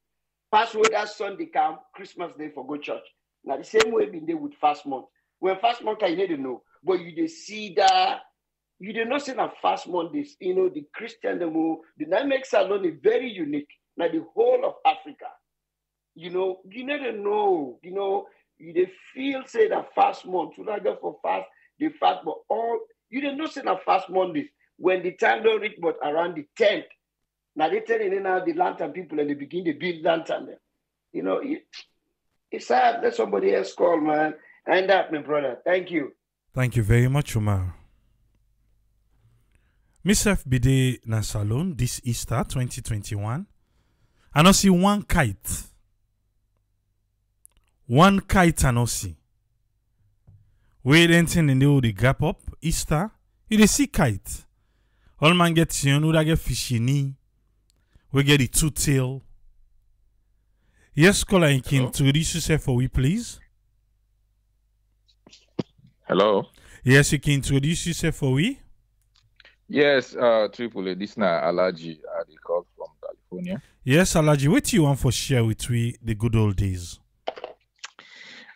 Pass away that Sunday come, Christmas Day for go church. Now the same way been there with fast month. When fast month, you need to know, but you they see that you did not say that fast month is you know the Christian the more the dynamics alone is very unique. Now the whole of Africa, you know, you need to know, you know, you they feel say that fast month, you not go for fast, they fast, but all you did not say that fast month is. When the time don't reach, but around the tenth, now they telling in now the lantern people and they begin to build lantern there. You know, it, it's sad that somebody else call, man. And that, my brother. Thank you. Thank you very much, Umar. Miss F B D Nasalon this Easter twenty twenty-one. And I see one kite. One kite and I see. We're entering into the gap up Easter. You see kite. All man get you know that get fishy knee. We get the two tail. Yes, caller, can introduce yourself for we please. Hello. Yes, you can introduce yourself for we. Yes, uh, Triple A, this is Alaji. I call from California. Yes, Alaji, what do you want for share with we the good old days?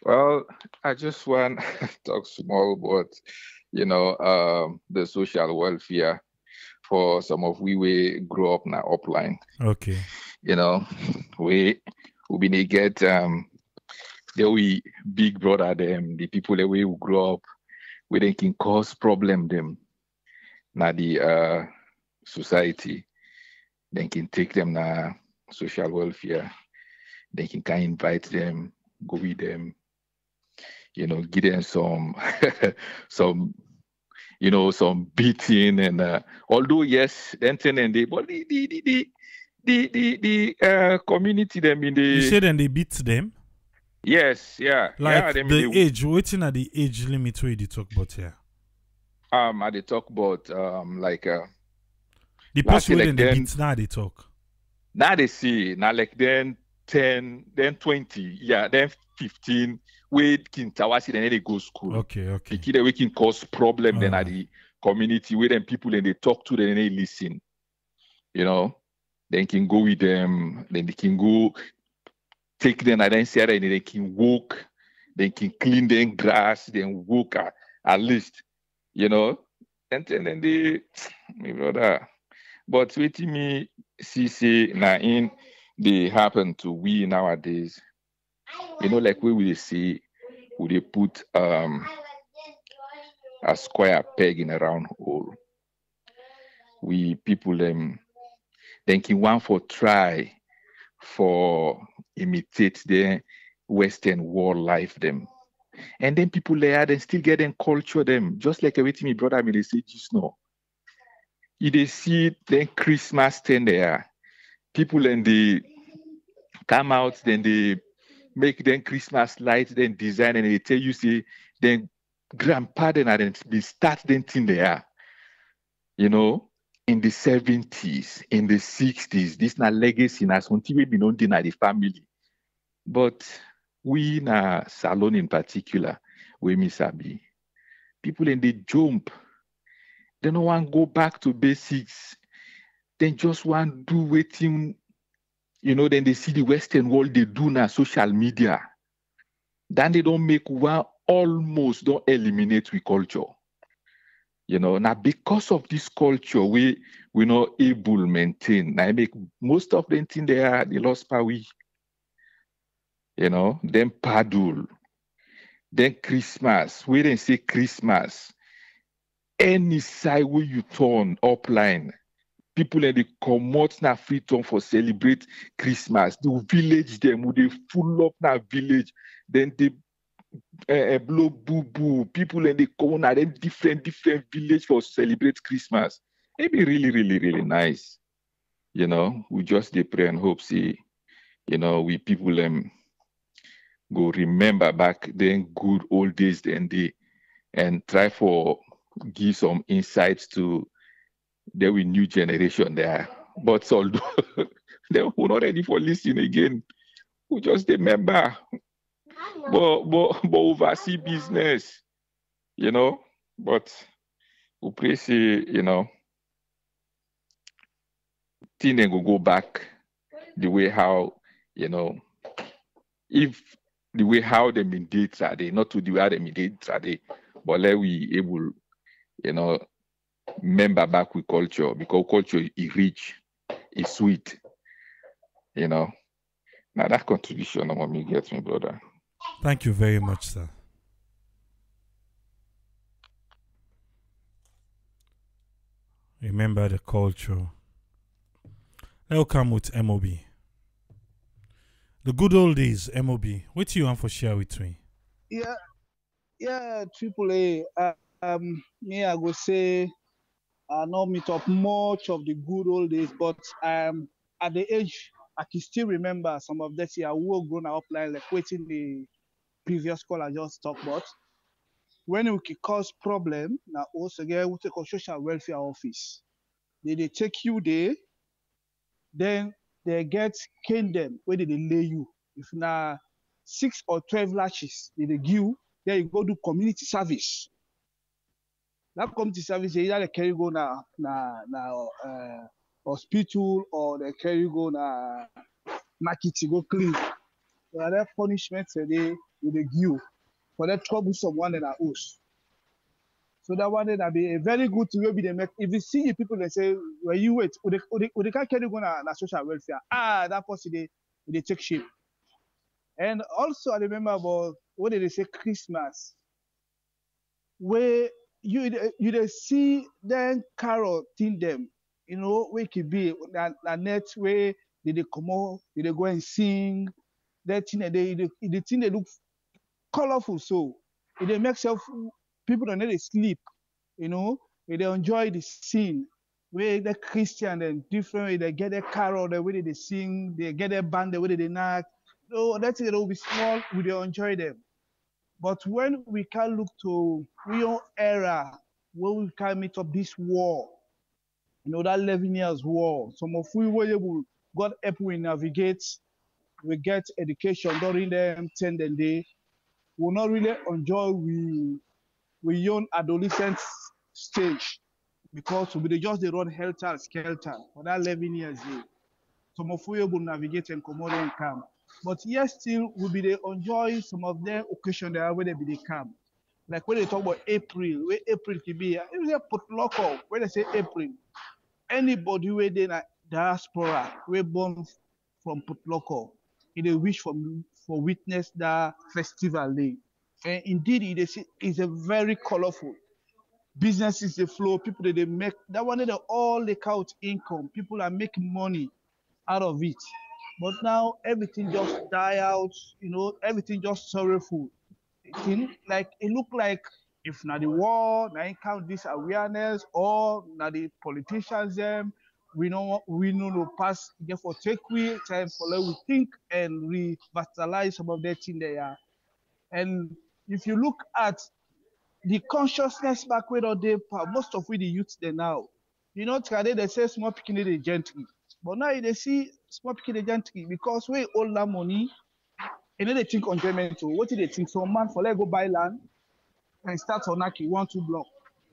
Well, I just want to talk small about, you know, um, the social welfare for some of we we grow up now upline. Okay. You know, we we need get um, the we big brother them, the people that we who grow up, we they can cause problem them. Now the uh, society, they can take them na social welfare. They can can invite them, go with them. You know, give them some, some, you know, some beating and uh, although yes, then and they, but the the the the the, the uh, community them in the. You said and they beat them. Yes, yeah. Like yeah, them the they, age, waiting at the age limit where you talk about here. Um, and they talk about um like uh, the person like they beat now they talk. Now they see now like then ten, then twenty, yeah, then fifteen. We can tawasi then they go school. Okay, okay. The kid we can cause problem uh-huh. then at the community where them people and they talk to them and they listen. You know, then can go with them. Then they can go take them and then say they can walk. They can clean them grass. Then walk at, at least. You know, and then they, my brother. But with me, see, see, now in they happen to we nowadays. You know, like we will see, would they put um, a square peg in a round hole? We people um, then can one for try for imitate the Western world life them, and then people there they still get them culture them just like everything. My brother, I mean, they say just now. If they see then Christmas stand there, people and they come out then they. Make them Christmas lights, then design, and they tell you, see, then grandpa, then I they start them thing there. You know, in the seventies, in the sixties, this na legacy, na something we don't deny the family. But we in a salon in particular, we miss abi. People and they jump. They don't want to go back to basics. They just want to do waiting. You know, then they see the Western world, they do now social media. Then they don't make one, almost don't eliminate with culture. You know, now because of this culture, we, we're not able to maintain. Now, I make most of them think they are, they lost power. You know, then paddle. Then Christmas, we didn't say Christmas. Any side where you turn, upline. People and they come out na free town for celebrate Christmas. The village them, they full up na village. Then they uh, blow boo boo. People and they come out in different different village for celebrate Christmas. It be really really really nice. You know, we just they pray and hope see. You know, we people um go remember back then good old days then they and try for give some insights to. There will new generation there, but although they were not ready for listening again, we just remember, but but but oversee business, you know. But we pray see, you know, things will go back the way how you know, if the way how them in did today, not to the way how them did today, but let we able, you know. Remember back with culture because culture is rich, is sweet, you know. Now that contribution of me gets me, brother. Thank you very much, sir. Remember the culture. Welcome with M O B. The good old days, M O B. What do you want for share with me? Yeah, yeah, Triple A. Uh, um, me, I would say. I don't meet up much of the good old days, but um, at the age, I can still remember some of that year, we were grown up like, like waiting the previous call I just talked about. When we can cause problem, now also again, we take a social welfare office. They, they take you there, then they get cane them, where did they lay you? If now six or twelve lashes, they, they give you, Then you go do community service. That community service, either they carry go na na na uh, hospital or they carry go na market to go clean. So that punishment they they give for that troublesome one and a host. So that one that be a very good way they make. If you see people they say, well, you wait, or they or they, or they can't carry go na, na social welfare. Ah, that person they they take shape. And also I remember about what did they say Christmas, where you you they see then carol thing them, you know, where it could be that net where did they come out, did they go and sing, that thing they the the thing they look colorful so it they make self people don't need sleep, you know, they enjoy the scene where the Christian and different way they get their carol, the way they sing, they get their band, the way they knock. So that's it, will be small, we don't enjoy them. But when we can look to real era, where we can meet up this war, you know, that eleven years war, some of we were able, God help we navigate, we get education during them ten day, we'll not really enjoy we, we young adolescent stage, because we just they run helter skelter for that eleven years. Some of we able navigate and come out and come. But yes, still will be they enjoy some of their occasion there where they be they come. Like when they talk about April, where April can be, if they put local, when they say April, anybody where they na diaspora, where born from Port Local, it a wish for for witness that festival day. And indeed it is is a very colorful. Businesses they flow, people that they make that one they all they count income. People are making money out of it. But now everything just die out, you know, everything just sorrowful. It like it look like if not the war, now count this awareness, or now the politicians them, we know we know no pass, therefore take we time for let we think and we revitalize some of that thing they are. And if you look at the consciousness back where they most of we the youth they now. You know, today they say small picking they gently. But now they see small picking agentry because we all that money, and then they think on Germany too. What do they think? Some man for let go buy land and start on Naki one two block.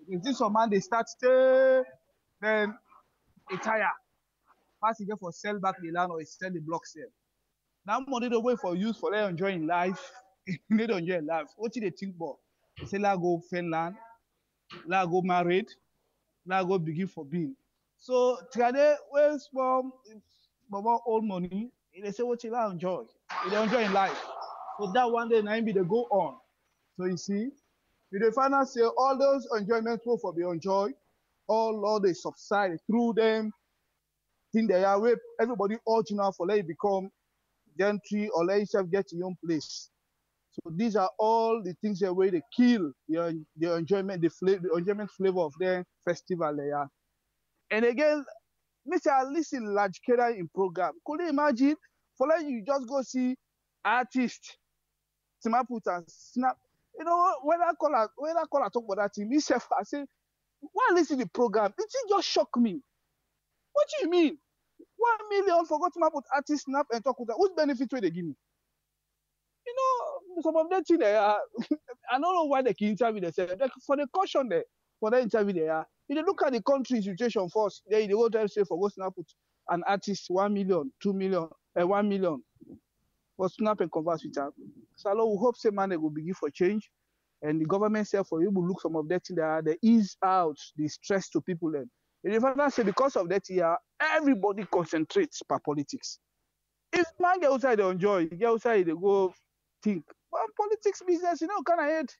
If this some man they start stay, then they tire. Pass again for sell back the land or sell the block sale. Now money the way for use for let enjoying life. They don't enjoy life. What do they think about? They say let go find land, let go married, let go begin for being. So today, well, small, about old money, they say what you enjoy. They enjoy in life. So that one day, now be they go on. So you see, if the finance say all those enjoyments will for be enjoyed, all all they subside through them. Think they are way everybody original for they become gentry or let yourself get to your own place. So these are all the things that way they kill the the enjoyment, the flavor, the enjoyment flavor of their festival they are. And again, Mister Listen, large cater in program. Could you imagine? For like you just go see artist, Timaput and Snap. You know when I call her, when I call her talk about that team, myself, I say, why listen to the program? It just shocked me. What do you mean? One million forgot Timaput artist Snap and talk with her. Whose benefit will they give me? You know some of that thing they are. I don't know why they can interview themselves. For the caution there, for the interview they are. If you look at the country situation first, they go tell say for go Snap put an artist one million, two million, and uh, one million for Snap and converse with her. So we hope say money will begin for change, and the government say for you will look some of that thing that they ease out the stress to people then. And if I say because of that year, everybody concentrates per politics. If man get outside they enjoy, get outside they go think. Well, politics business, you know, can I hate?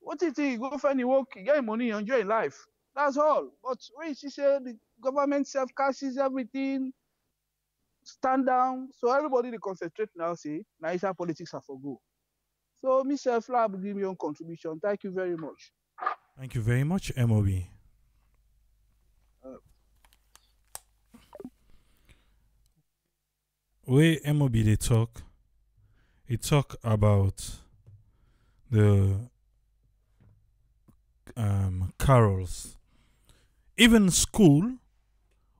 What do you think? You go find the work, you get money, enjoy life. That's all. But when she said the government self-cashes everything, stand down. So everybody they concentrate now, see, now it's our politics are for go. So Mister Flab, give me your contribution. Thank you very much. Thank you very much, M O B. Uh, Way M O B they talk, they talk about the um, carols. Even school,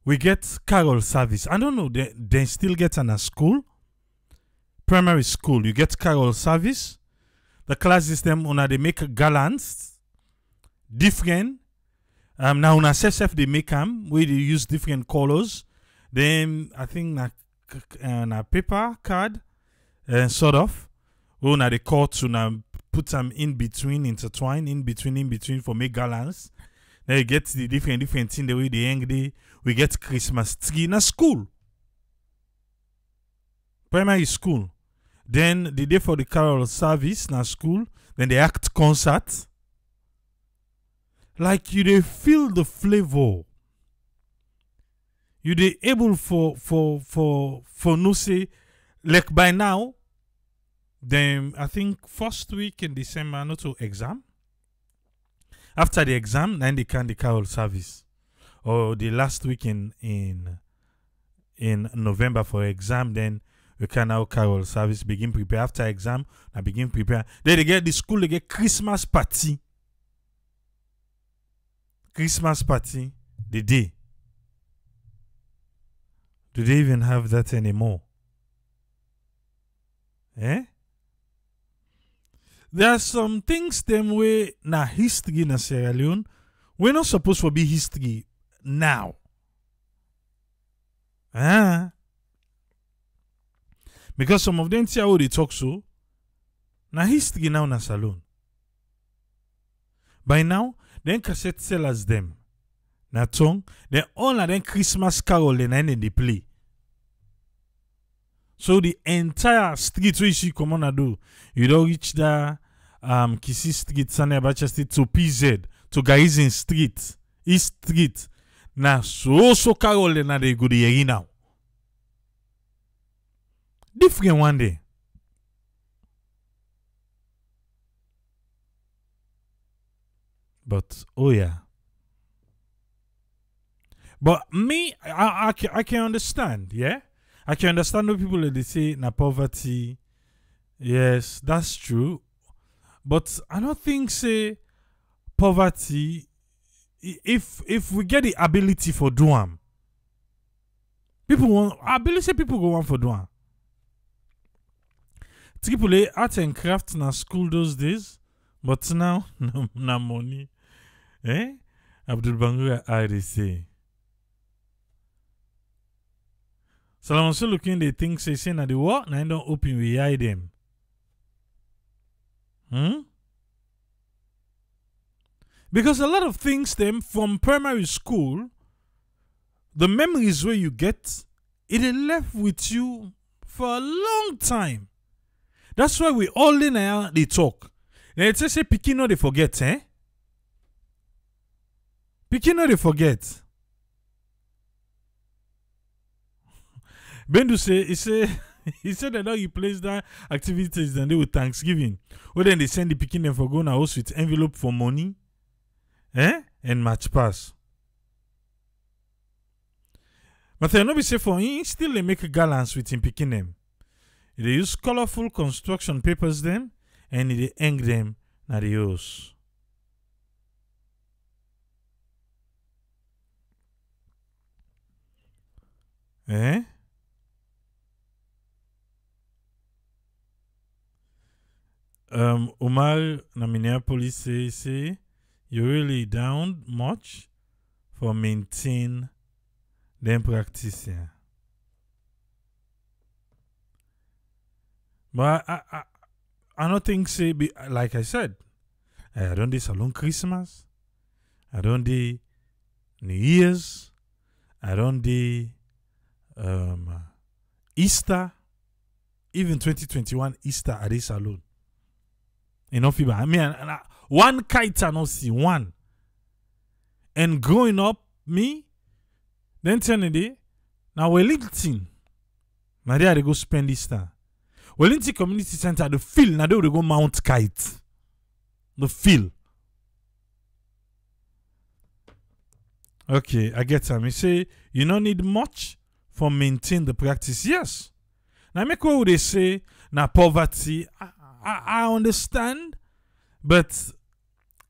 we get carol service. I don't know, they, they still get an a school. Primary school, you get carol service. the class system, una they make gallants different. Um, now una self-self they make them, where they use different colors. Then I think na na paper card, uh, sort of. Una they cut una put them in between, intertwine in between, in between for make gallants. Then you get the different different thing the way they hang the. We get Christmas tree in a school, primary school. Then the day for the carol service na school. Then the act concert. Like you they feel the flavor. You they able for for for for no say like by now. Then I think first week in December not to exam. After the exam, then they can the carol service. Or the last week in in in November for exam, then we can now carol service, begin prepare after exam, and begin prepare. Then they get the school, they get Christmas party. Christmas party, the day. Do they even have that anymore? Eh? There are some things them way na history na Sierra Leone. We're not supposed to be history now. Ah. Because some of them see how they talk so. Na history now na saloon. By now, then cassette sellers them. Na tongue. Then all of them Christmas carol and then they play. So the entire street which you come on and do, you don't reach the um Kissi Street, Sani Abacha Street to P Z, to Garizin Street, East Street. Na so so carol and they go the year now. Different one day. But, oh yeah. But me, I, I, can, I can understand, yeah? I can understand the people that they say, na poverty. Yes, that's true. But I don't think, say, poverty, if if we get the ability for doam, people want, I believe say people go on for doam. Triple A art and craft na school those days, but now na, na money. Eh? Abdul Bangoura I say. Solomon so looking they think say say na the war na I don't open we eye them. Hmm? Because a lot of things them from primary school, the memories where you get, it is left with you for a long time. That's why we all in there, they talk. They say, Pikino, they forget, eh? Pikino, they forget. Bendu say, he said, he said that now you place that activities than they with Thanksgiving. Well, then they send the Pikino for going to house with envelope for money, eh? And match pass. But they know, say for him, still they make a galance with him Pikino. They use colorful construction papers them and they hang them na the house. Eh? Um, Omar na Minneapolis say, say, you really down much for maintain them practice here. But I, I, I don't think, say, be, like I said, I don't do Salon Christmas. I don't do New Year's. I don't do um, Easter. Even twenty twenty-one Easter at this Salon. Enough people. I mean, I, I, one kite I don't see, one. And growing up, me, then ten day, now we're Wellington. Now they go spend Easter. Wellington Community Center, the field, now they will go mount kite. The field. Okay, I get time. You say, you don't need much for maintain the practice. Yes. Now, make what they say, now poverty, I, I, I understand. But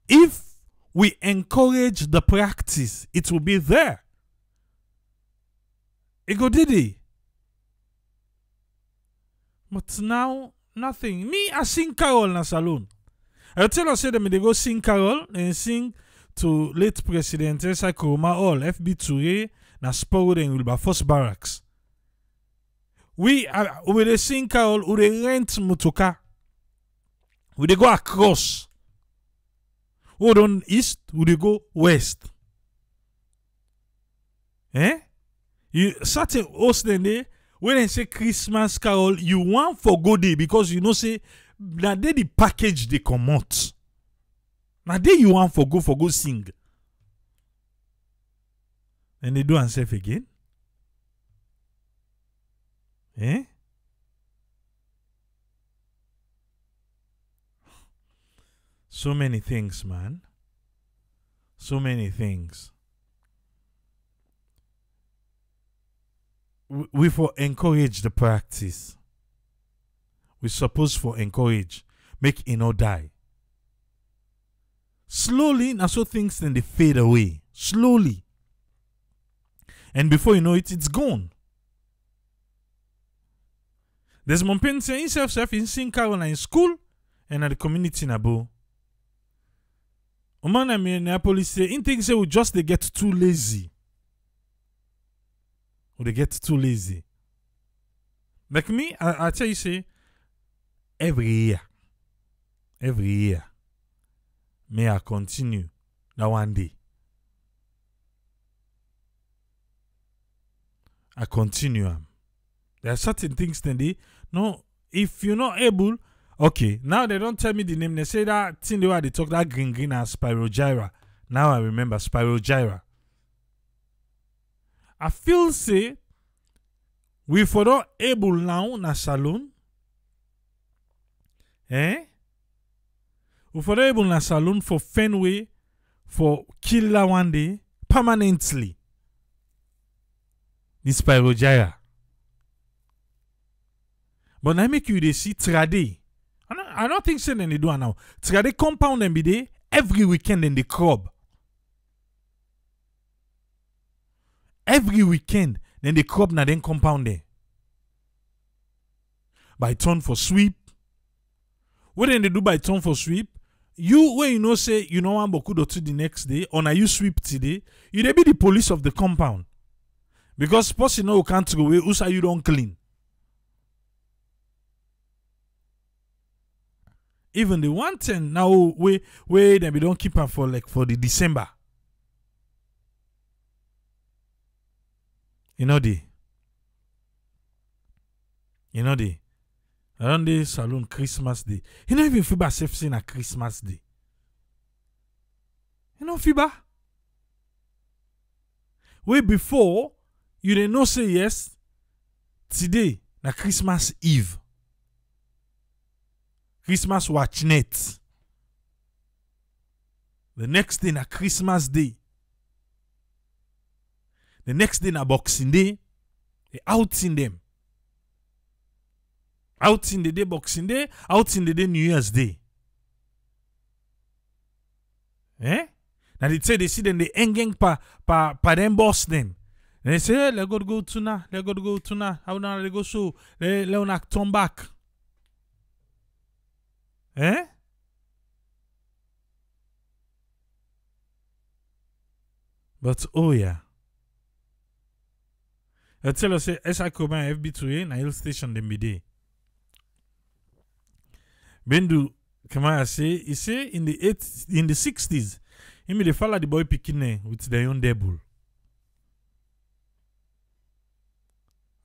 if we encourage the practice, it will be there. Ego didi. But now, nothing. Me, I sing carol in a saloon. I tell us, say them they go sing carol and sing to late President Elsa Koroma Hall, F B Touré, na Sporo and Wilberforce Barracks. We, uh, we they sing carol, we they rent motoka. We they go across. We don't east, we they go west. Eh? You certain host then they, when they say Christmas carol, you want for go day because you know say that they the package they come out. Now they you want for go for go sing. And they do themselves again. Eh? So many things, man. So many things. We, we for encourage the practice. We suppose for encourage. Make it not die. Slowly, now so things then they fade away. Slowly. And before you know it, it's gone. Desmond Payne say himself self in Saint Carolina in school and at the community in Abo. Oman and Minneapolis say in things say we just they get too lazy. Or they get too lazy. Like me, I, I tell you say every year. Every year. May I continue that one day. I continue. There are certain things then they no, if you're not able, okay. Now they don't tell me the name. They say that thing they were they talk that green green as Spirogyra. Now I remember Spirogyra. I feel say we for not able now na saloon. Eh? We for not able na saloon for Fenway for killer one day permanently. This Spirogyra. But I make you they see trade. I don't, I don't think so then they do now. Trade compound and be there every weekend in the club. Every weekend, then the club na then compound there. By turn for sweep. What then they do by turn for sweep? You when you know say you know one bokudo to the next day, or na you sweep today, you they be the police of the compound. Because suppose you know you can't go away, who say you don't clean. Even the one ten now we we then we don't keep them for like for the December. You know the you know the around the saloon Christmas day. You know even Fiba safe saying a Christmas day. You know Fiba. Way before you didn't know say yes. Today, na Christmas Eve. Christmas watch net. The next day na Christmas day. The next day na Boxing Day. They out in them. Out in the day Boxing Day. Out in the day New Year's Day. Eh? Now they say they see them they engeng pa pa pa them boss them. They say, hey, let God go to now, let God go to now. How now they go so? Let let turn back. Eh? But oh yeah. I tell us, Elsa Koroma and F B two A na hill station dem be dey. Bendu Kamara say he say in the eight in the sixties, him dey follow the boy picking with their own devil.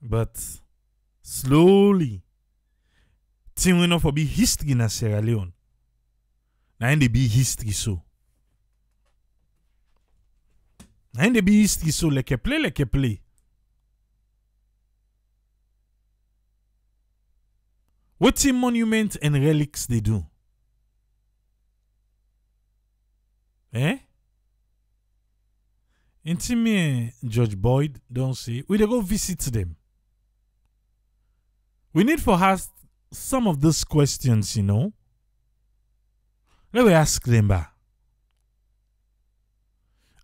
But slowly, thing we know for be history na Sierra Leone. Na in dey be history so. Na in dey be history so like a play, like a play. What's the monument and relics they do? Eh? Intimate Judge Boyd don't say we dey go visit them. We need for us some of those questions, you know. Let me ask them back.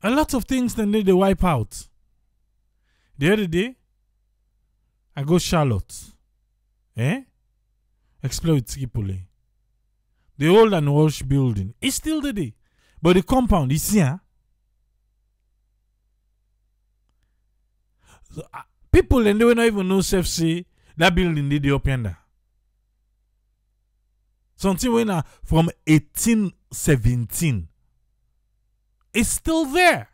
A lot of things then they wipe out. The other day, I go Charlotte. Eh? explode Tripoli. The old and Walsh building is still the day, but the compound is here. So, uh, people and they will not even know self say that building did the up yonder. Something when uh, from eighteen seventeen, it's still there.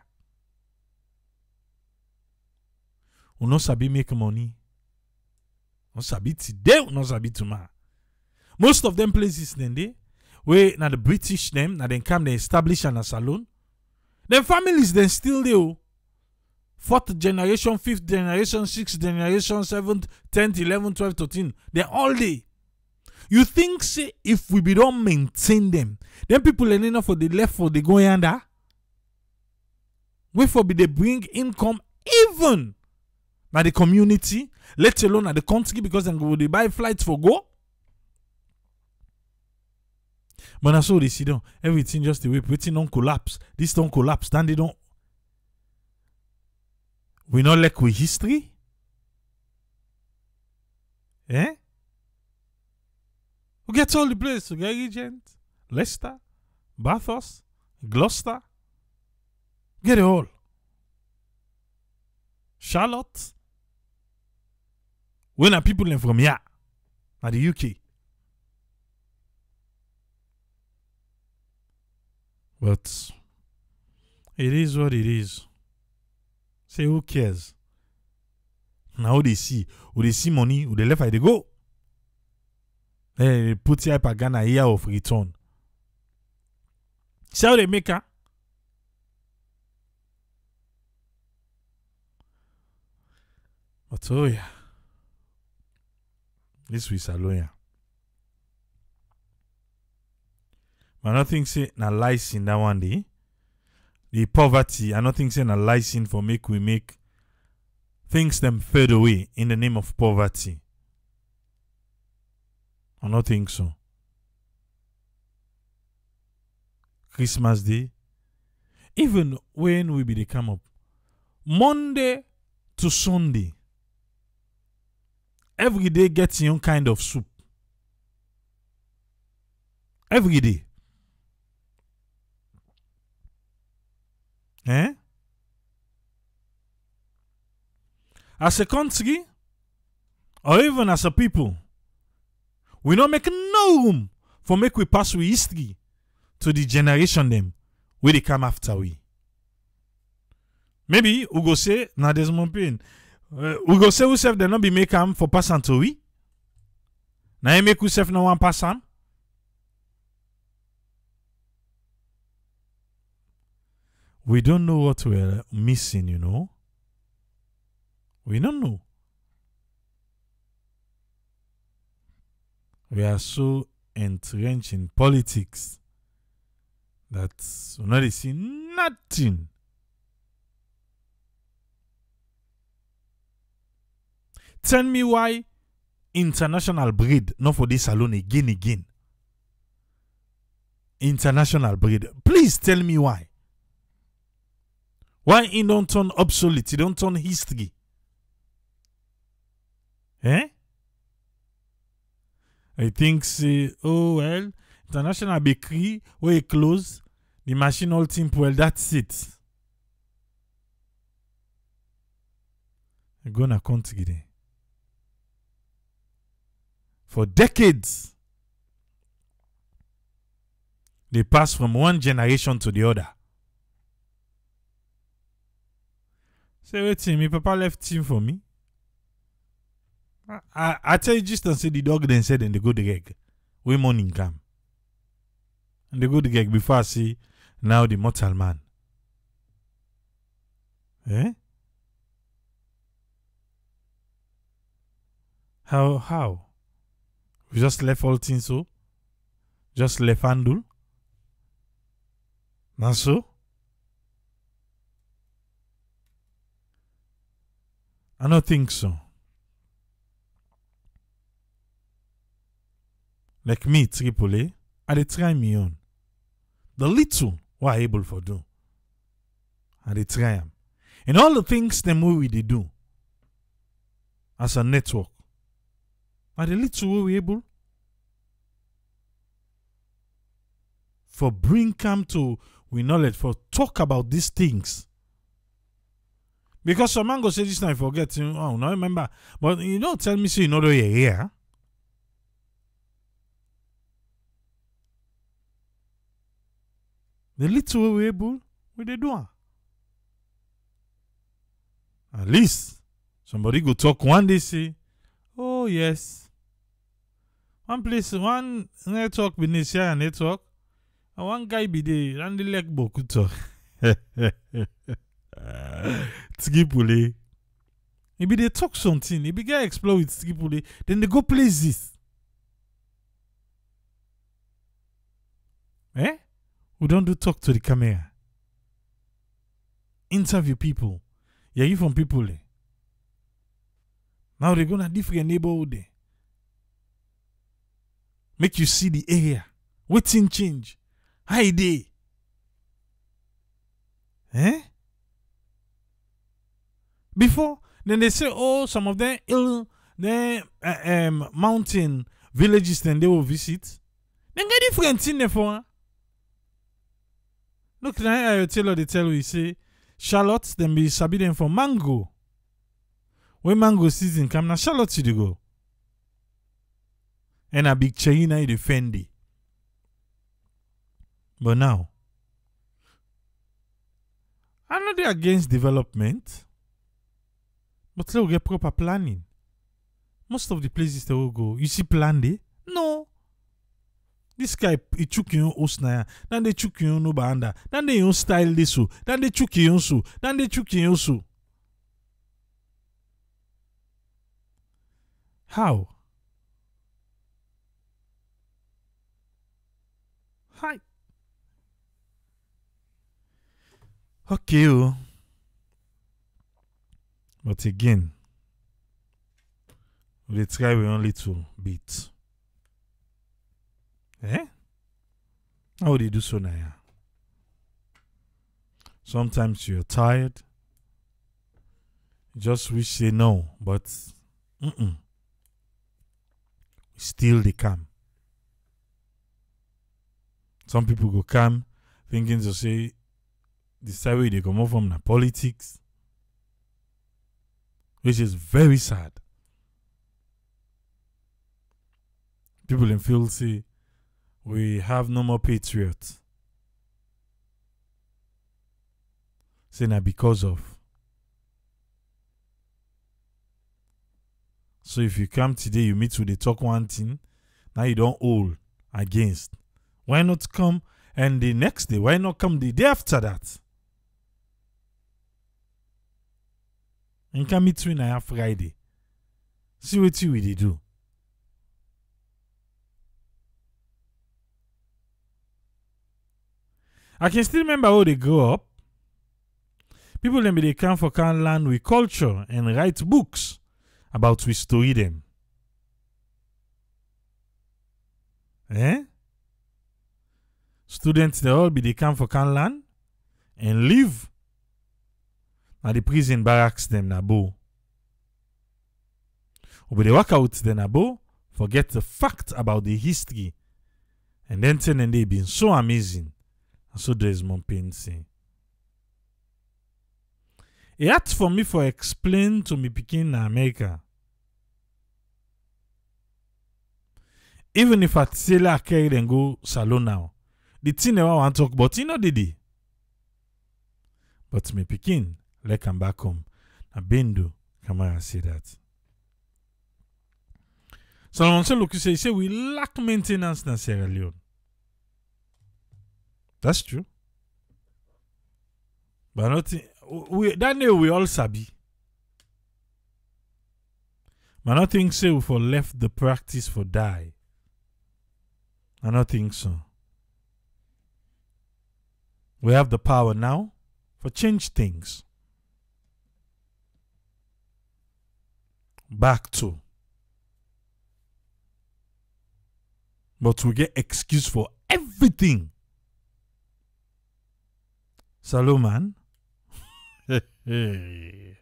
We no sabi make money. We no sabi today. We no sabi tomorrow. Most of them places then they where now the British them now they come they establish an a salon. Their families then still there. Fourth generation, fifth generation, sixth generation, seventh, tenth, eleventh, twelfth, thirteenth. They're all day. You think say if we be don't maintain them, then people ain't enough for the left for the go yonder. Where for be they bring income even na the community, let alone at the country because they go they buy flights for go. But I saw they see them. Everything just the way everything don't collapse. This don't collapse. Then they don't. We not like with history. Eh? We get all the place. We get Regent, Leicester, Bathurst, Gloucester. We get it all. Charlotte. When are people from here? At the U K. But it is what it is. Say who cares? Now they see. Who they see money, who they left, they go. They put here for Ghana here of return. See how they make her? But oh yeah. This we salon. But nothing say na lies in that one day. The poverty, I don't think say na lies in for make we make things them fade away in the name of poverty. I don't think so. Christmas Day, even when we be the come up, Monday to Sunday, every day gets your own kind of soup. Every day. Eh? As a country, or even as a people, we don't make no room for make we pass with history to the generation them where they come after we. Maybe we go say, now there's more pain. Uh, we go say we self they not be make them for pass to we. Now you make we self no one pass them. We don't know what we're missing, you know. We don't know. We are so entrenched in politics that we're not seeing nothing. Tell me why international breed, not for this alone again, again. International breed. Please tell me why. Why it don't turn obsolete? It don't turn history. Eh? I think say, oh well, international bakery where it close, the machine all team well, that's it. You're gonna country there. For decades, they pass from one generation to the other. Say, wait, team, my papa left team for me. I, I, I tell you just and say the dog then said and they go the gig. We morning come. And they go the gig before I say now the mortal man. Eh? How how? We just left all things so? Just left handle? Not so? I don't think so. Like me, Tripoli, I dey try me own. The little what I able for do, I dey try am. And all the things them we dey do as a network, I dey little what we able, for bring come to we knowledge, for talk about these things. Because some man go say this night forget, oh no remember, but you don't tell me say you know that you're here. The little we able, we they do. At least somebody go talk one day say, oh yes, one place one network be this here network, and one guy be there and the leg boku talk. Tskipule. Maybe they talk something. Maybe guy explore with Tskipule. Then they go play this. Eh? We don't do talk to the camera. Interview people. Yeah, you from people. Eh? Now they go to different neighborhood. Eh? Make you see the area. Waiting change. Hi day. Eh? Before, then they say, oh, some of them ill, them uh, um, mountain villages, then they will visit. Then get different thing there for. Huh? Look, now I tell you, they tell you, say, Charlotte, then be sabi them for mango. When mango season come, now Charlotte should they go. And a big China, you defend it. But now, I'm not against development. But they will get proper planning. Most of the places they will go, you see plan day? No. This guy, he took you Osnaya, then they took you no Banda, then they own style this so, then they took you so, then they took you so. How? Hi. Okay. Oh. But again, we try with only two bits. Eh? How do you do so now? Sometimes you're tired. You just wish they know, but mm-mm. Still they come. Some people go come thinking to say, this way they come from the politics. Which is very sad. People in field say, we have no more patriots. Say now because of. So if you come today, you meet with the talk one thing, now you don't hold against. Why not come and the next day? Why not come the day after that? And come meet you on Friday. See what you will do. I can still remember how they grow up. People then they come for can learn with culture and write books about we story them. Eh? Students they all be they come for can learn and live. Na the prison barracks them na bo. Obe the workout then na bo, forget the fact about the history. And then ten and they been so amazing. And so Desmond Payne say. It had for me for explain to me pikin na America. Even if I tell I carry them go salon now. The thing they want to talk about, you know did they? But me pikin. Like I'm back home. Now, Bendo, Kamara say that. So, I want to look, you say, you say, we lack maintenance in Sierra Leone. That's true. But not, we, that day we all sabi. But I don't think so, we for left the practice for die. I don't think so. We have the power now for change things. Back to. But we get excuse for everything. Solomon. We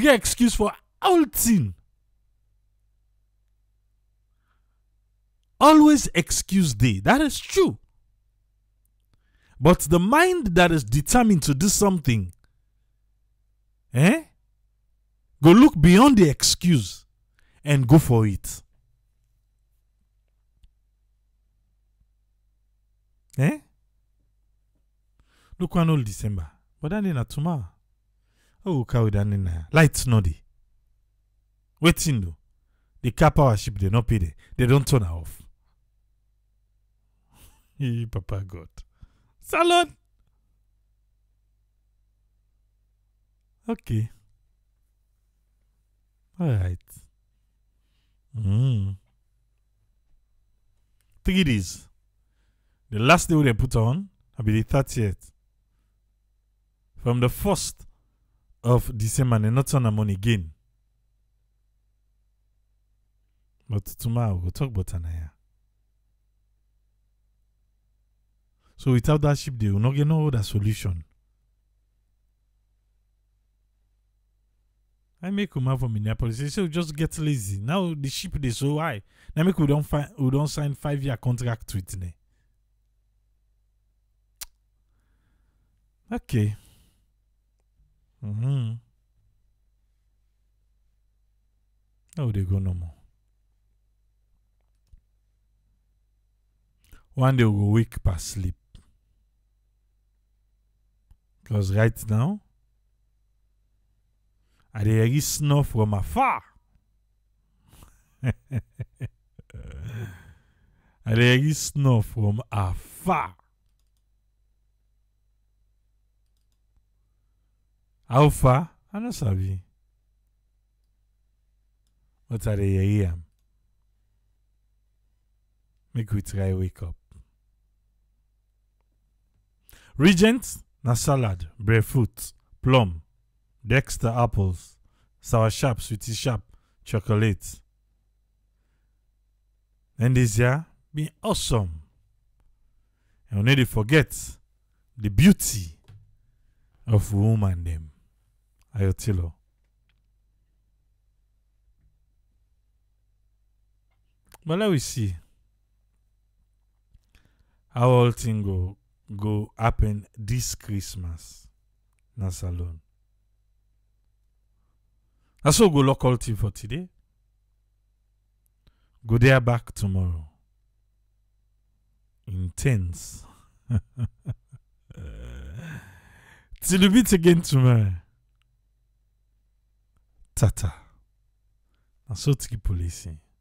get excuse for all thing. Always excuse day. That is true. But the mind that is determined to do something, eh? Go look beyond the excuse and go for it. Eh? Look one old December. But that ain't tomorrow. Oh, cow, that ain't lights noddy. Waiting though. The car power ship, they not pay them. They don't turn her off. Hey, Papa God. Salon. Okay. All right. Mm. Three days. The last day they put on will be the thirtieth. From the first of December, they not on the money again. But tomorrow we'll talk about Anaya. So without that ship, they will not get no other solution. I make Uma from Minneapolis. They say we just get lazy. Now the ship they so high. Now make we don't find we don't sign five year contract with them. Okay. Mm-hmm. Now they go no more. One day we will wake past sleep. Because right now, I hear snow from afar. I hear snow from afar. How far? I don't know. But I hear him. Make we try wake up. Regent, na salad, breadfruit, plum, Dexter apples, sour sharp, sweetie sharp, chocolate. And this year been awesome. And we need to forget the beauty of woman them. Ayotilo. But let we see how all things go go happen this Christmas. Na salon. That's all go lock all thing for today. Go there back tomorrow. Intense. Till we meet again tomorrow. Tata. That's all three policy.